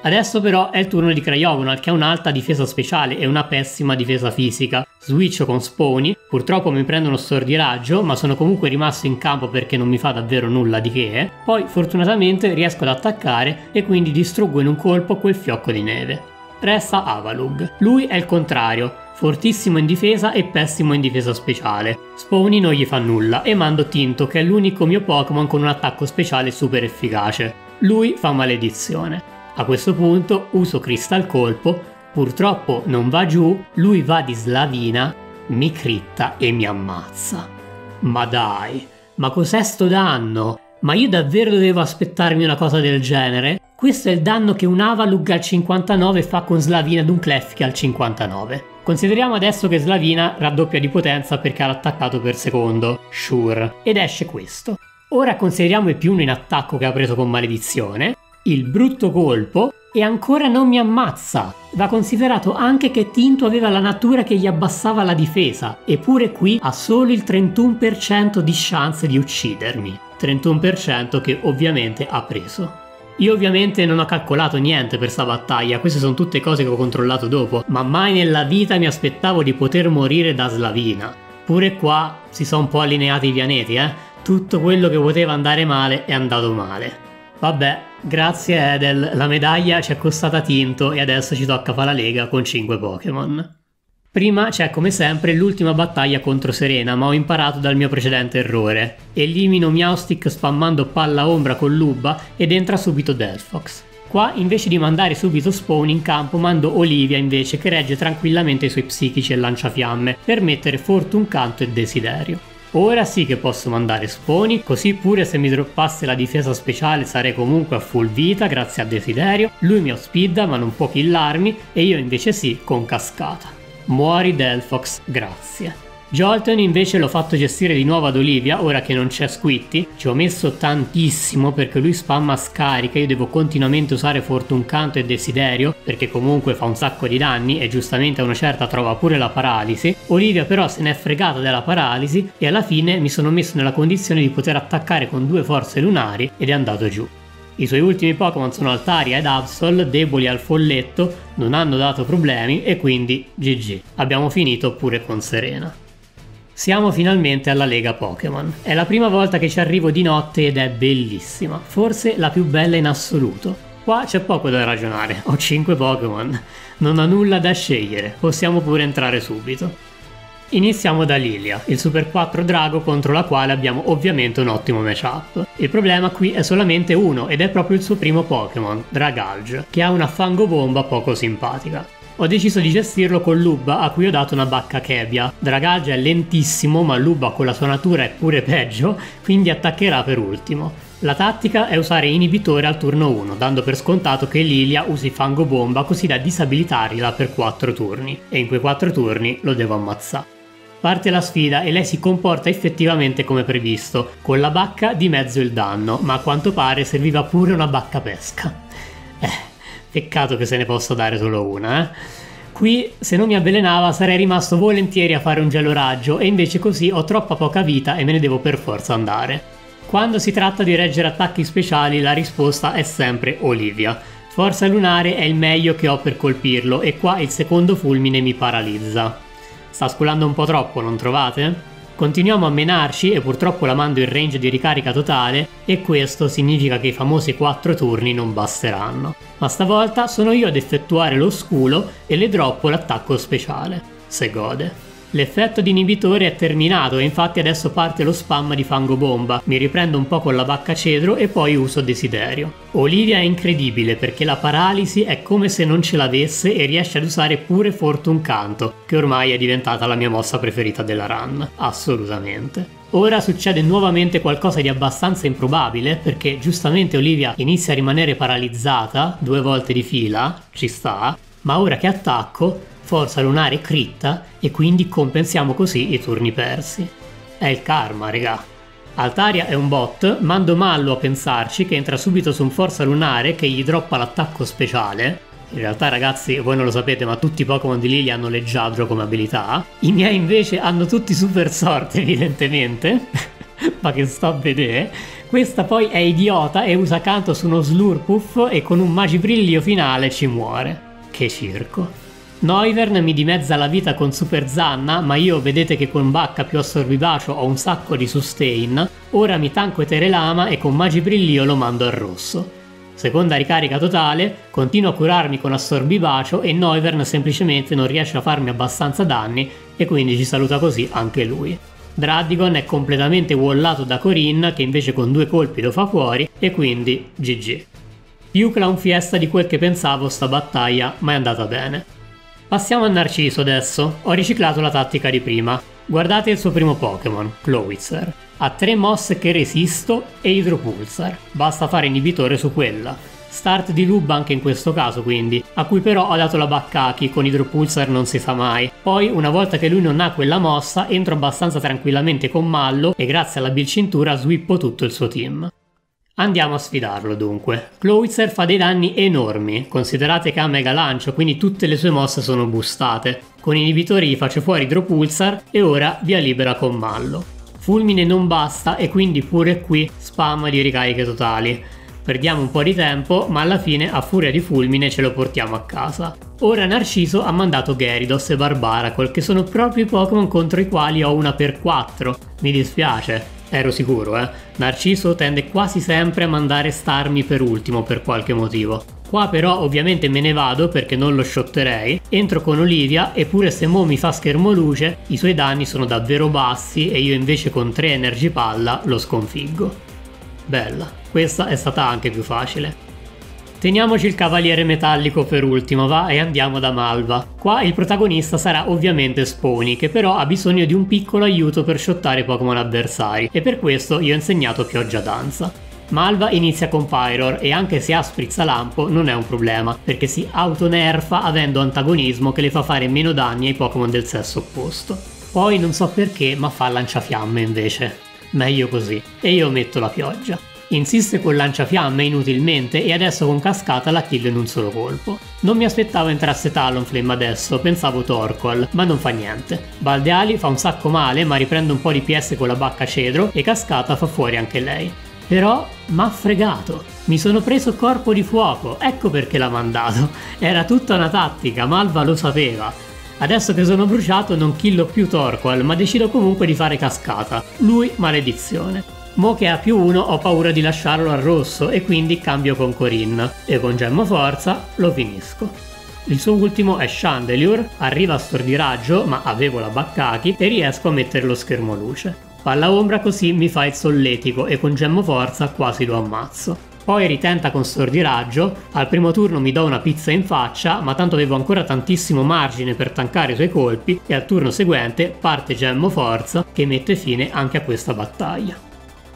Adesso però è il turno di Cryogonal, che ha un'alta difesa speciale e una pessima difesa fisica. Switcho con Spawny, purtroppo mi prendo uno stordiraggio, ma sono comunque rimasto in campo perché non mi fa davvero nulla di che. Poi fortunatamente riesco ad attaccare e quindi distruggo in un colpo quel fiocco di neve. Resta Avalug. Lui è il contrario, fortissimo in difesa e pessimo in difesa speciale. Spawny non gli fa nulla e mando Tinto, che è l'unico mio Pokémon con un attacco speciale super efficace. Lui fa maledizione. A questo punto uso Crystal Colpo, purtroppo non va giù, lui va di slavina, mi critta e mi ammazza. Ma dai, ma cos'è sto danno? Ma io davvero dovevo aspettarmi una cosa del genere? Questo è il danno che un Hawlucha al 59 fa con slavina ad un Klefki al 59. Consideriamo adesso che slavina raddoppia di potenza perché ha l'attaccato per secondo, sure, ed esce questo. Ora consideriamo il +1 in attacco che ha preso con maledizione, il brutto colpo, e ancora non mi ammazza. Va considerato anche che Tinto aveva la natura che gli abbassava la difesa, eppure qui ha solo il 31% di chance di uccidermi. 31% che ovviamente ha preso. Io ovviamente non ho calcolato niente per sta battaglia, queste sono tutte cose che ho controllato dopo, ma mai nella vita mi aspettavo di poter morire da slavina. Pure qua si sono un po' allineati i pianeti, Tutto quello che poteva andare male è andato male. Vabbè, grazie Edel, la medaglia ci è costata Tinto e adesso ci tocca fare la lega con 5 Pokémon. Prima c'è come sempre l'ultima battaglia contro Serena, ma ho imparato dal mio precedente errore. Elimino Miaustic spammando Palla Ombra con Lubba ed entra subito Delphox. Qua invece di mandare subito Spawn in campo mando Olivia invece, che regge tranquillamente i suoi psichici e lanciafiamme per mettere Fortune Canto e Desiderio. Ora sì che posso mandare Spawny, così pure se mi droppasse la difesa speciale sarei comunque a full vita grazie a Desiderio. Lui mi ospidda ma non può killarmi e io invece sì con cascata. Muori Delphox, grazie. Jolteon invece l'ho fatto gestire di nuovo ad Olivia ora che non c'è Squitty. Ci ho messo tantissimo perché lui spamma scarica, io devo continuamente usare Fortune Canto e Desiderio perché comunque fa un sacco di danni e giustamente a una certa trova pure la paralisi. Olivia però se n'è fregata della paralisi e alla fine mi sono messo nella condizione di poter attaccare con due forze lunari ed è andato giù. I suoi ultimi Pokémon sono Altaria ed Absol, deboli al folletto, non hanno dato problemi e quindi GG. Abbiamo finito pure con Serena. Siamo finalmente alla Lega Pokémon. È la prima volta che ci arrivo di notte ed è bellissima, forse la più bella in assoluto. Qua c'è poco da ragionare, ho 5 Pokémon, non ho nulla da scegliere, possiamo pure entrare subito. Iniziamo da Lilia, il Super 4 Drago contro la quale abbiamo ovviamente un ottimo matchup. Il problema qui è solamente uno ed è proprio il suo primo Pokémon, Dragalge, che ha una fangobomba poco simpatica. Ho deciso di gestirlo con Lubba a cui ho dato una bacca Kebia. Dragalge è lentissimo ma Lubba con la sua natura è pure peggio, quindi attaccherà per ultimo. La tattica è usare inibitore al turno 1, dando per scontato che Lilia usi fango bomba così da disabilitarla per 4 turni, e in quei 4 turni lo devo ammazzare. Parte la sfida e lei si comporta effettivamente come previsto, con la bacca di mezzo il danno, ma a quanto pare serviva pure una bacca pesca. Peccato che se ne possa dare solo una, eh. Qui, se non mi avvelenava, sarei rimasto volentieri a fare un gelo raggio e invece così ho troppa poca vita e me ne devo per forza andare. Quando si tratta di reggere attacchi speciali, la risposta è sempre Olivia. Forza lunare è il meglio che ho per colpirlo e qua il secondo fulmine mi paralizza. Sta sculando un po' troppo, non trovate? Continuiamo a menarci e purtroppo la mando in range di ricarica totale e questo significa che i famosi 4 turni non basteranno. Ma stavolta sono io ad effettuare lo sculo e le droppo l'attacco speciale. Se gode. L'effetto di inibitore è terminato e infatti adesso parte lo spam di fango bomba. Mi riprendo un po' con la bacca cedro e poi uso desiderio. Olivia è incredibile perché la paralisi è come se non ce l'avesse e riesce ad usare pure Fortune Canto, che ormai è diventata la mia mossa preferita della run. Assolutamente. Ora succede nuovamente qualcosa di abbastanza improbabile perché giustamente Olivia inizia a rimanere paralizzata 2 volte di fila, ci sta, ma ora che attacco forza lunare critta e quindi compensiamo così i turni persi. È il karma, regà. Altaria è un bot, mando Mallow a pensarci che entra subito su un forza lunare che gli droppa l'attacco speciale. In realtà ragazzi voi non lo sapete ma tutti i Pokémon di Lily hanno leggiadro come abilità. I miei invece hanno tutti super sorte evidentemente. Ma che sto a vedere. Questa poi è idiota e usa Canto su uno Slurpuff e con un Magibriglio finale ci muore. Che circo. Noivern mi dimezza la vita con Super Zanna, ma io vedete che con Bacca più Assorbibacio ho un sacco di sustain, ora mi tanco Terelama e con Magibrillio lo mando al rosso. Seconda ricarica totale, continuo a curarmi con Assorbibacio e Noivern semplicemente non riesce a farmi abbastanza danni e quindi ci saluta così anche lui. Dradigon è completamente wallato da Corinne che invece con 2 colpi lo fa fuori e quindi GG. Più clown fiesta di quel che pensavo sta battaglia, ma è andata bene. Passiamo a Narciso adesso, ho riciclato la tattica di prima. Guardate il suo primo Pokémon, Clowitzer. Ha 3 mosse che resisto e Idropulsar, basta fare inibitore su quella. Start di Lub anche in questo caso quindi, a cui però ho dato la Baccaki, con Idropulsar non si fa mai. Poi una volta che lui non ha quella mossa entro abbastanza tranquillamente con Mallow e grazie alla Bilcintura swippo tutto il suo team. Andiamo a sfidarlo dunque. Clowitzer fa dei danni enormi, considerate che ha mega lancio, quindi tutte le sue mosse sono boostate. Con inibitori gli faccio fuori Hydropulsar e ora via libera con Mallow. Fulmine non basta e quindi pure qui spam di ricariche totali. Perdiamo un po' di tempo, ma alla fine a furia di fulmine ce lo portiamo a casa. Ora Narciso ha mandato Gyarados e Barbaracle, che sono proprio i Pokémon contro i quali ho una per 4. Mi dispiace. Ero sicuro, eh. Narciso tende quasi sempre a mandare Starmie per ultimo per qualche motivo. Qua però ovviamente me ne vado perché non lo shotterei, entro con Olivia e pure se Mo mi fa schermoluce i suoi danni sono davvero bassi e io invece con 3 Energy Palla lo sconfiggo. Bella, questa è stata anche più facile. Teniamoci il Cavaliere Metallico per ultimo, va, e andiamo da Malva. Qua il protagonista sarà ovviamente Spawny, che però ha bisogno di un piccolo aiuto per shottare Pokémon avversari, e per questo gli ho insegnato Pioggia Danza. Malva inizia con Pyroar, e anche se ha Sprizzalampo non è un problema, perché si autonerfa avendo antagonismo che le fa fare meno danni ai Pokémon del sesso opposto. Poi non so perché, ma fa Lanciafiamme invece. Meglio così. E io metto la Pioggia. Insiste col Lanciafiamme inutilmente e adesso con Cascata la kill in un solo colpo. Non mi aspettavo entrasse Talonflame adesso, pensavo Torkoal, ma non fa niente. Baldeali fa un sacco male ma riprende un po' di PS con la Bacca Cedro e Cascata fa fuori anche lei. Però m'ha fregato, mi sono preso Corpo di Fuoco, ecco perché l'ha mandato. Era tutta una tattica, Malva lo sapeva. Adesso che sono bruciato non killo più Torkoal ma decido comunque di fare Cascata. Lui maledizione. Mo che ha più 1 ho paura di lasciarlo al rosso e quindi cambio con Corinne e con Gemmo Forza lo finisco. Il suo ultimo è Chandelure, arriva a Stordiraggio ma avevo la Baccaki e riesco a metterlo Schermoluce. Palla Ombra così mi fa il solletico e con Gemmo Forza quasi lo ammazzo. Poi ritenta con Stordiraggio, al primo turno mi do una pizza in faccia ma tanto avevo ancora tantissimo margine per tankare i suoi colpi e al turno seguente parte Gemmo Forza che mette fine anche a questa battaglia.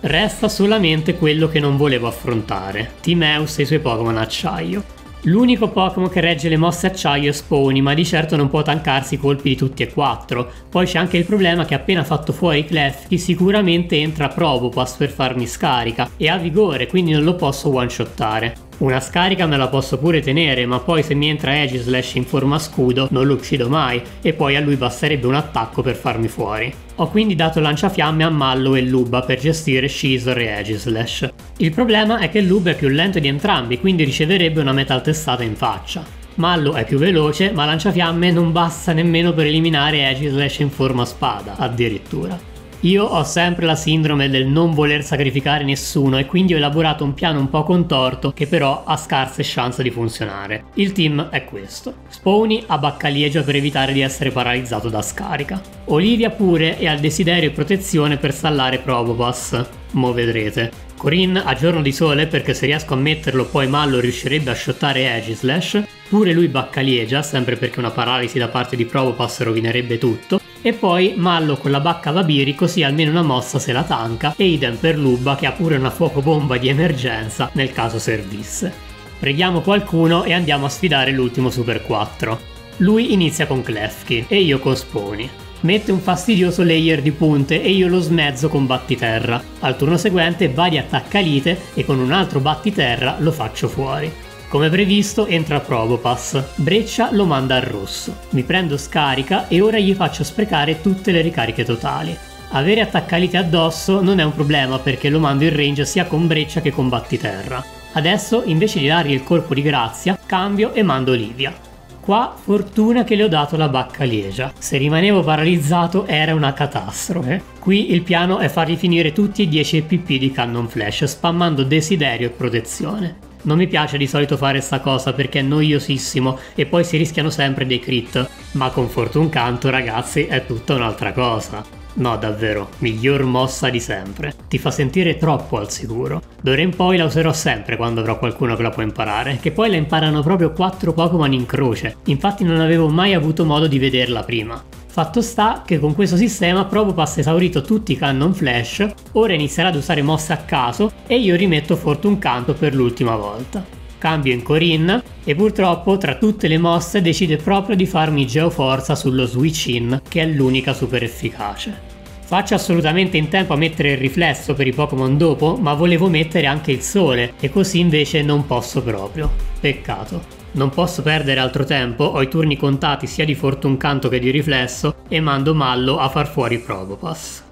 Resta solamente quello che non volevo affrontare, Timeus e i suoi Pokémon acciaio. L'unico Pokémon che regge le mosse acciaio è Spawny, ma di certo non può tankarsi i colpi di tutti e 4. Poi c'è anche il problema che appena fatto fuori Klefki sicuramente entra Probopass per farmi scarica, e ha vigore quindi non lo posso one-shottare. Una scarica me la posso pure tenere, ma poi se mi entra Aegislash in forma scudo non lo uccido mai, e poi a lui basterebbe un attacco per farmi fuori. Ho quindi dato lanciafiamme a Mallow e Lubba per gestire Scizor e Aegislash. Il problema è che Lubba è più lento di entrambi, quindi riceverebbe una metal testata in faccia. Mallow è più veloce, ma lanciafiamme non basta nemmeno per eliminare Aegislash in forma spada, addirittura. Io ho sempre la sindrome del non voler sacrificare nessuno e quindi ho elaborato un piano un po' contorto che però ha scarse chance di funzionare. Il team è questo. Spawny a baccalieggia per evitare di essere paralizzato da scarica. Olivia pure è al desiderio e protezione per stallare Probopass. Mo' vedrete. Corin a giorno di sole perché se riesco a metterlo poi Mallow riuscirebbe a shottare Aegislash. Pure lui baccalieggia, sempre perché una paralisi da parte di Probopass rovinerebbe tutto. E poi Mallow con la bacca Vabiri, così almeno una mossa se la tanca, e idem per Lubba che ha pure una fuocobomba di emergenza nel caso servisse. Preghiamo qualcuno e andiamo a sfidare l'ultimo Super 4. Lui inizia con Klefki e io con Spawny. Mette un fastidioso layer di punte e io lo smezzo con battiterra. Al turno seguente va di attaccalite e con un altro battiterra lo faccio fuori. Come previsto entra Probopass, Breccia lo manda al rosso. Mi prendo scarica e ora gli faccio sprecare tutte le ricariche totali. Avere attaccalite addosso non è un problema perché lo mando in range sia con Breccia che con battiterra. Adesso invece di dargli il colpo di grazia cambio e mando Olivia. Qua fortuna che le ho dato la baccalieggia, se rimanevo paralizzato era una catastrofe. Qui il piano è fargli finire tutti i 10 EPP di Cannon Flash, spammando desiderio e protezione. Non mi piace di solito fare sta cosa perché è noiosissimo e poi si rischiano sempre dei crit, ma con Fortune Canto ragazzi è tutta un'altra cosa. No davvero, miglior mossa di sempre, ti fa sentire troppo al sicuro. D'ora in poi la userò sempre quando avrò qualcuno che la può imparare, che poi la imparano proprio 4 Pokémon in croce, infatti non avevo mai avuto modo di vederla prima. Fatto sta che con questo sistema Probopass ha esaurito tutti i Cannon Flash, ora inizierà ad usare mosse a caso e io rimetto Fortune Canto per l'ultima volta. Cambio in Corinne e purtroppo tra tutte le mosse decide proprio di farmi Geoforza sullo Switch In, che è l'unica super efficace. Faccio assolutamente in tempo a mettere il riflesso per i Pokémon dopo, ma volevo mettere anche il sole e così invece non posso proprio. Peccato. Non posso perdere altro tempo, ho i turni contati sia di Fortune Canto che di riflesso e mando Mallow a far fuori Probopass.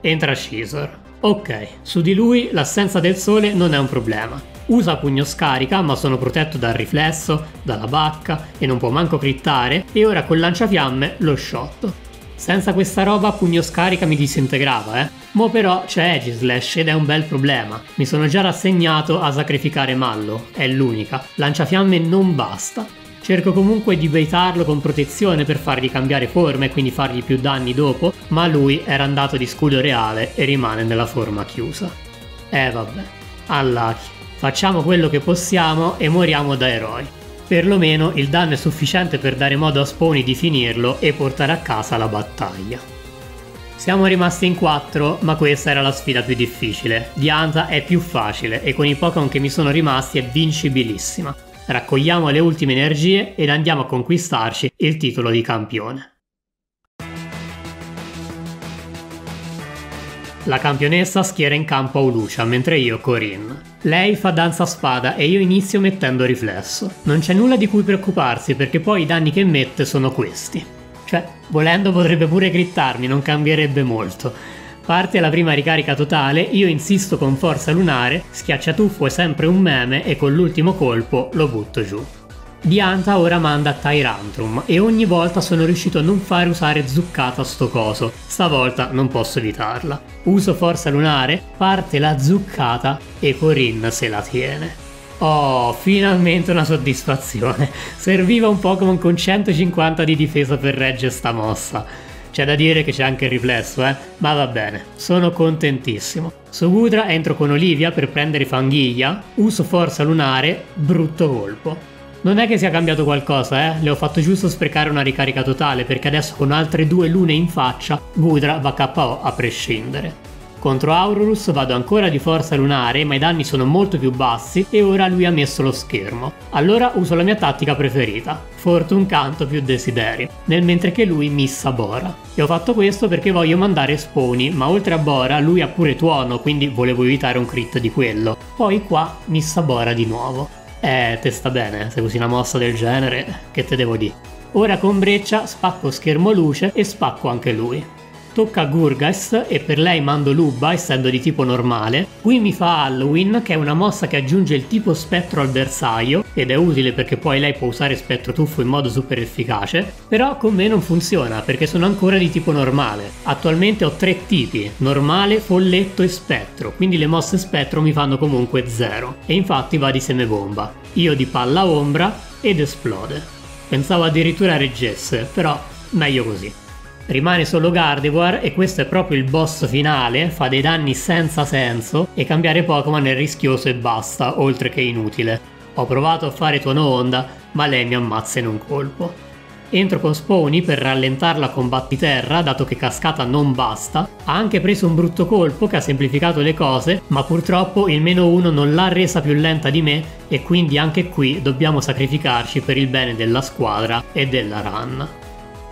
Entra Scizor. Ok, su di lui l'assenza del sole non è un problema. Usa pugno scarica ma sono protetto dal riflesso, dalla bacca e non può manco crittare e ora col lanciafiamme lo sciotto. Senza questa roba pugno scarica mi disintegrava, Mo però c'è Aegislash ed è un bel problema. Mi sono già rassegnato a sacrificare Mallow, è l'unica. Lanciafiamme non basta. Cerco comunque di baitarlo con protezione per fargli cambiare forma e quindi fargli più danni dopo, ma lui era andato di scudo reale e rimane nella forma chiusa. Vabbè, allacchi. Facciamo quello che possiamo e moriamo da eroi. Perlomeno il danno è sufficiente per dare modo a Spawny di finirlo e portare a casa la battaglia. Siamo rimasti in 4, ma questa era la sfida più difficile. Dianta è più facile e con i Pokémon che mi sono rimasti è vincibilissima. Raccogliamo le ultime energie ed andiamo a conquistarci il titolo di campione. La campionessa schiera in campo Hawlucha, mentre io Corinne. Lei fa danza spada e io inizio mettendo riflesso. Non c'è nulla di cui preoccuparsi perché poi i danni che emette sono questi. Cioè, volendo potrebbe pure grittarmi, non cambierebbe molto. Parte la prima ricarica totale, io insisto con forza lunare, schiacciatuffo è sempre un meme e con l'ultimo colpo lo butto giù. Dianta ora manda Tyrantum e ogni volta sono riuscito a non fare usare zuccata sto coso, stavolta non posso evitarla. Uso forza lunare, parte la zuccata e Corinne se la tiene. Oh, finalmente una soddisfazione, serviva un Pokémon con 150 di difesa per reggere sta mossa. C'è da dire che c'è anche il riflesso, ma va bene, sono contentissimo. Su Gudra entro con Olivia per prendere Fanghiglia, uso forza lunare, brutto colpo. Non è che sia cambiato qualcosa, le ho fatto giusto sprecare una ricarica totale perché adesso con altre 2 lune in faccia Gudra va KO a prescindere. Contro Aurorus vado ancora di forza lunare, ma i danni sono molto più bassi e ora lui ha messo lo schermo. Allora uso la mia tattica preferita, Fortune Canto più Desiderio, nel mentre che lui missa Bora. E ho fatto questo perché voglio mandare Spawny, ma oltre a Bora lui ha pure Tuono, quindi volevo evitare un crit di quello. Poi qua missa Bora di nuovo. Te sta bene, se usi una mossa del genere, che te devo dire. Ora con Breccia spacco Schermo Luce e spacco anche lui. Tocca a Gurgas e per lei mando Lubba, essendo di tipo normale. Qui mi fa Halloween, che è una mossa che aggiunge il tipo spettro al bersaglio, ed è utile perché poi lei può usare spettro tuffo in modo super efficace, però con me non funziona perché sono ancora di tipo normale. Attualmente ho tre tipi, normale, folletto e spettro, quindi le mosse spettro mi fanno comunque 0, e infatti va di semebomba. Io di palla ombra ed esplode. Pensavo addirittura reggesse, però meglio così. Rimane solo Gardevoir e questo è proprio il boss finale, fa dei danni senza senso e cambiare Pokémon è rischioso e basta, oltre che inutile. Ho provato a fare Tuono Onda, ma lei mi ammazza in un colpo. Entro con Spawny per rallentarla a Combattiterra, dato che Cascata non basta. Ha anche preso un brutto colpo che ha semplificato le cose, ma purtroppo il -1 non l'ha resa più lenta di me e quindi anche qui dobbiamo sacrificarci per il bene della squadra e della run.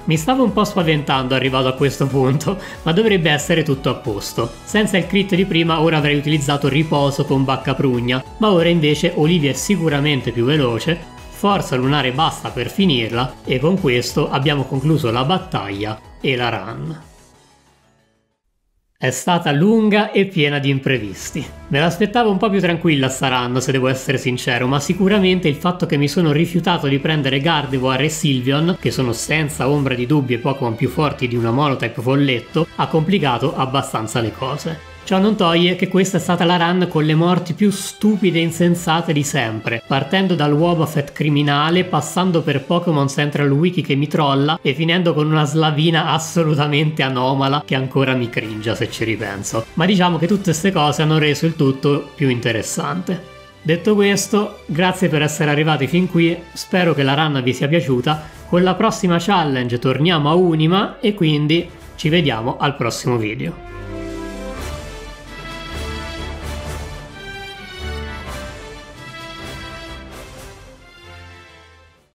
Mi stavo un po' spaventando arrivato a questo punto, ma dovrebbe essere tutto a posto. Senza il crit di prima ora avrei utilizzato Riposo con Bacca Prugna, ma ora invece Olivia è sicuramente più veloce, Forza Lunare basta per finirla e con questo abbiamo concluso la battaglia e la run. È stata lunga e piena di imprevisti. Me l'aspettavo un po' più tranquilla sta run, se devo essere sincero, ma sicuramente il fatto che mi sono rifiutato di prendere Gardevoir e Sylveon, che sono senza ombra di dubbio i Pokémon più forti di una monotype folletto, ha complicato abbastanza le cose. Ciò non toglie che questa è stata la run con le morti più stupide e insensate di sempre, partendo dal Wobbuffet criminale, passando per Pokémon Central Wiki che mi trolla e finendo con una slavina assolutamente anomala che ancora mi cringia se ci ripenso. Ma diciamo che tutte queste cose hanno reso il tutto più interessante. Detto questo, grazie per essere arrivati fin qui, spero che la run vi sia piaciuta. Con la prossima challenge torniamo a Unima e quindi ci vediamo al prossimo video.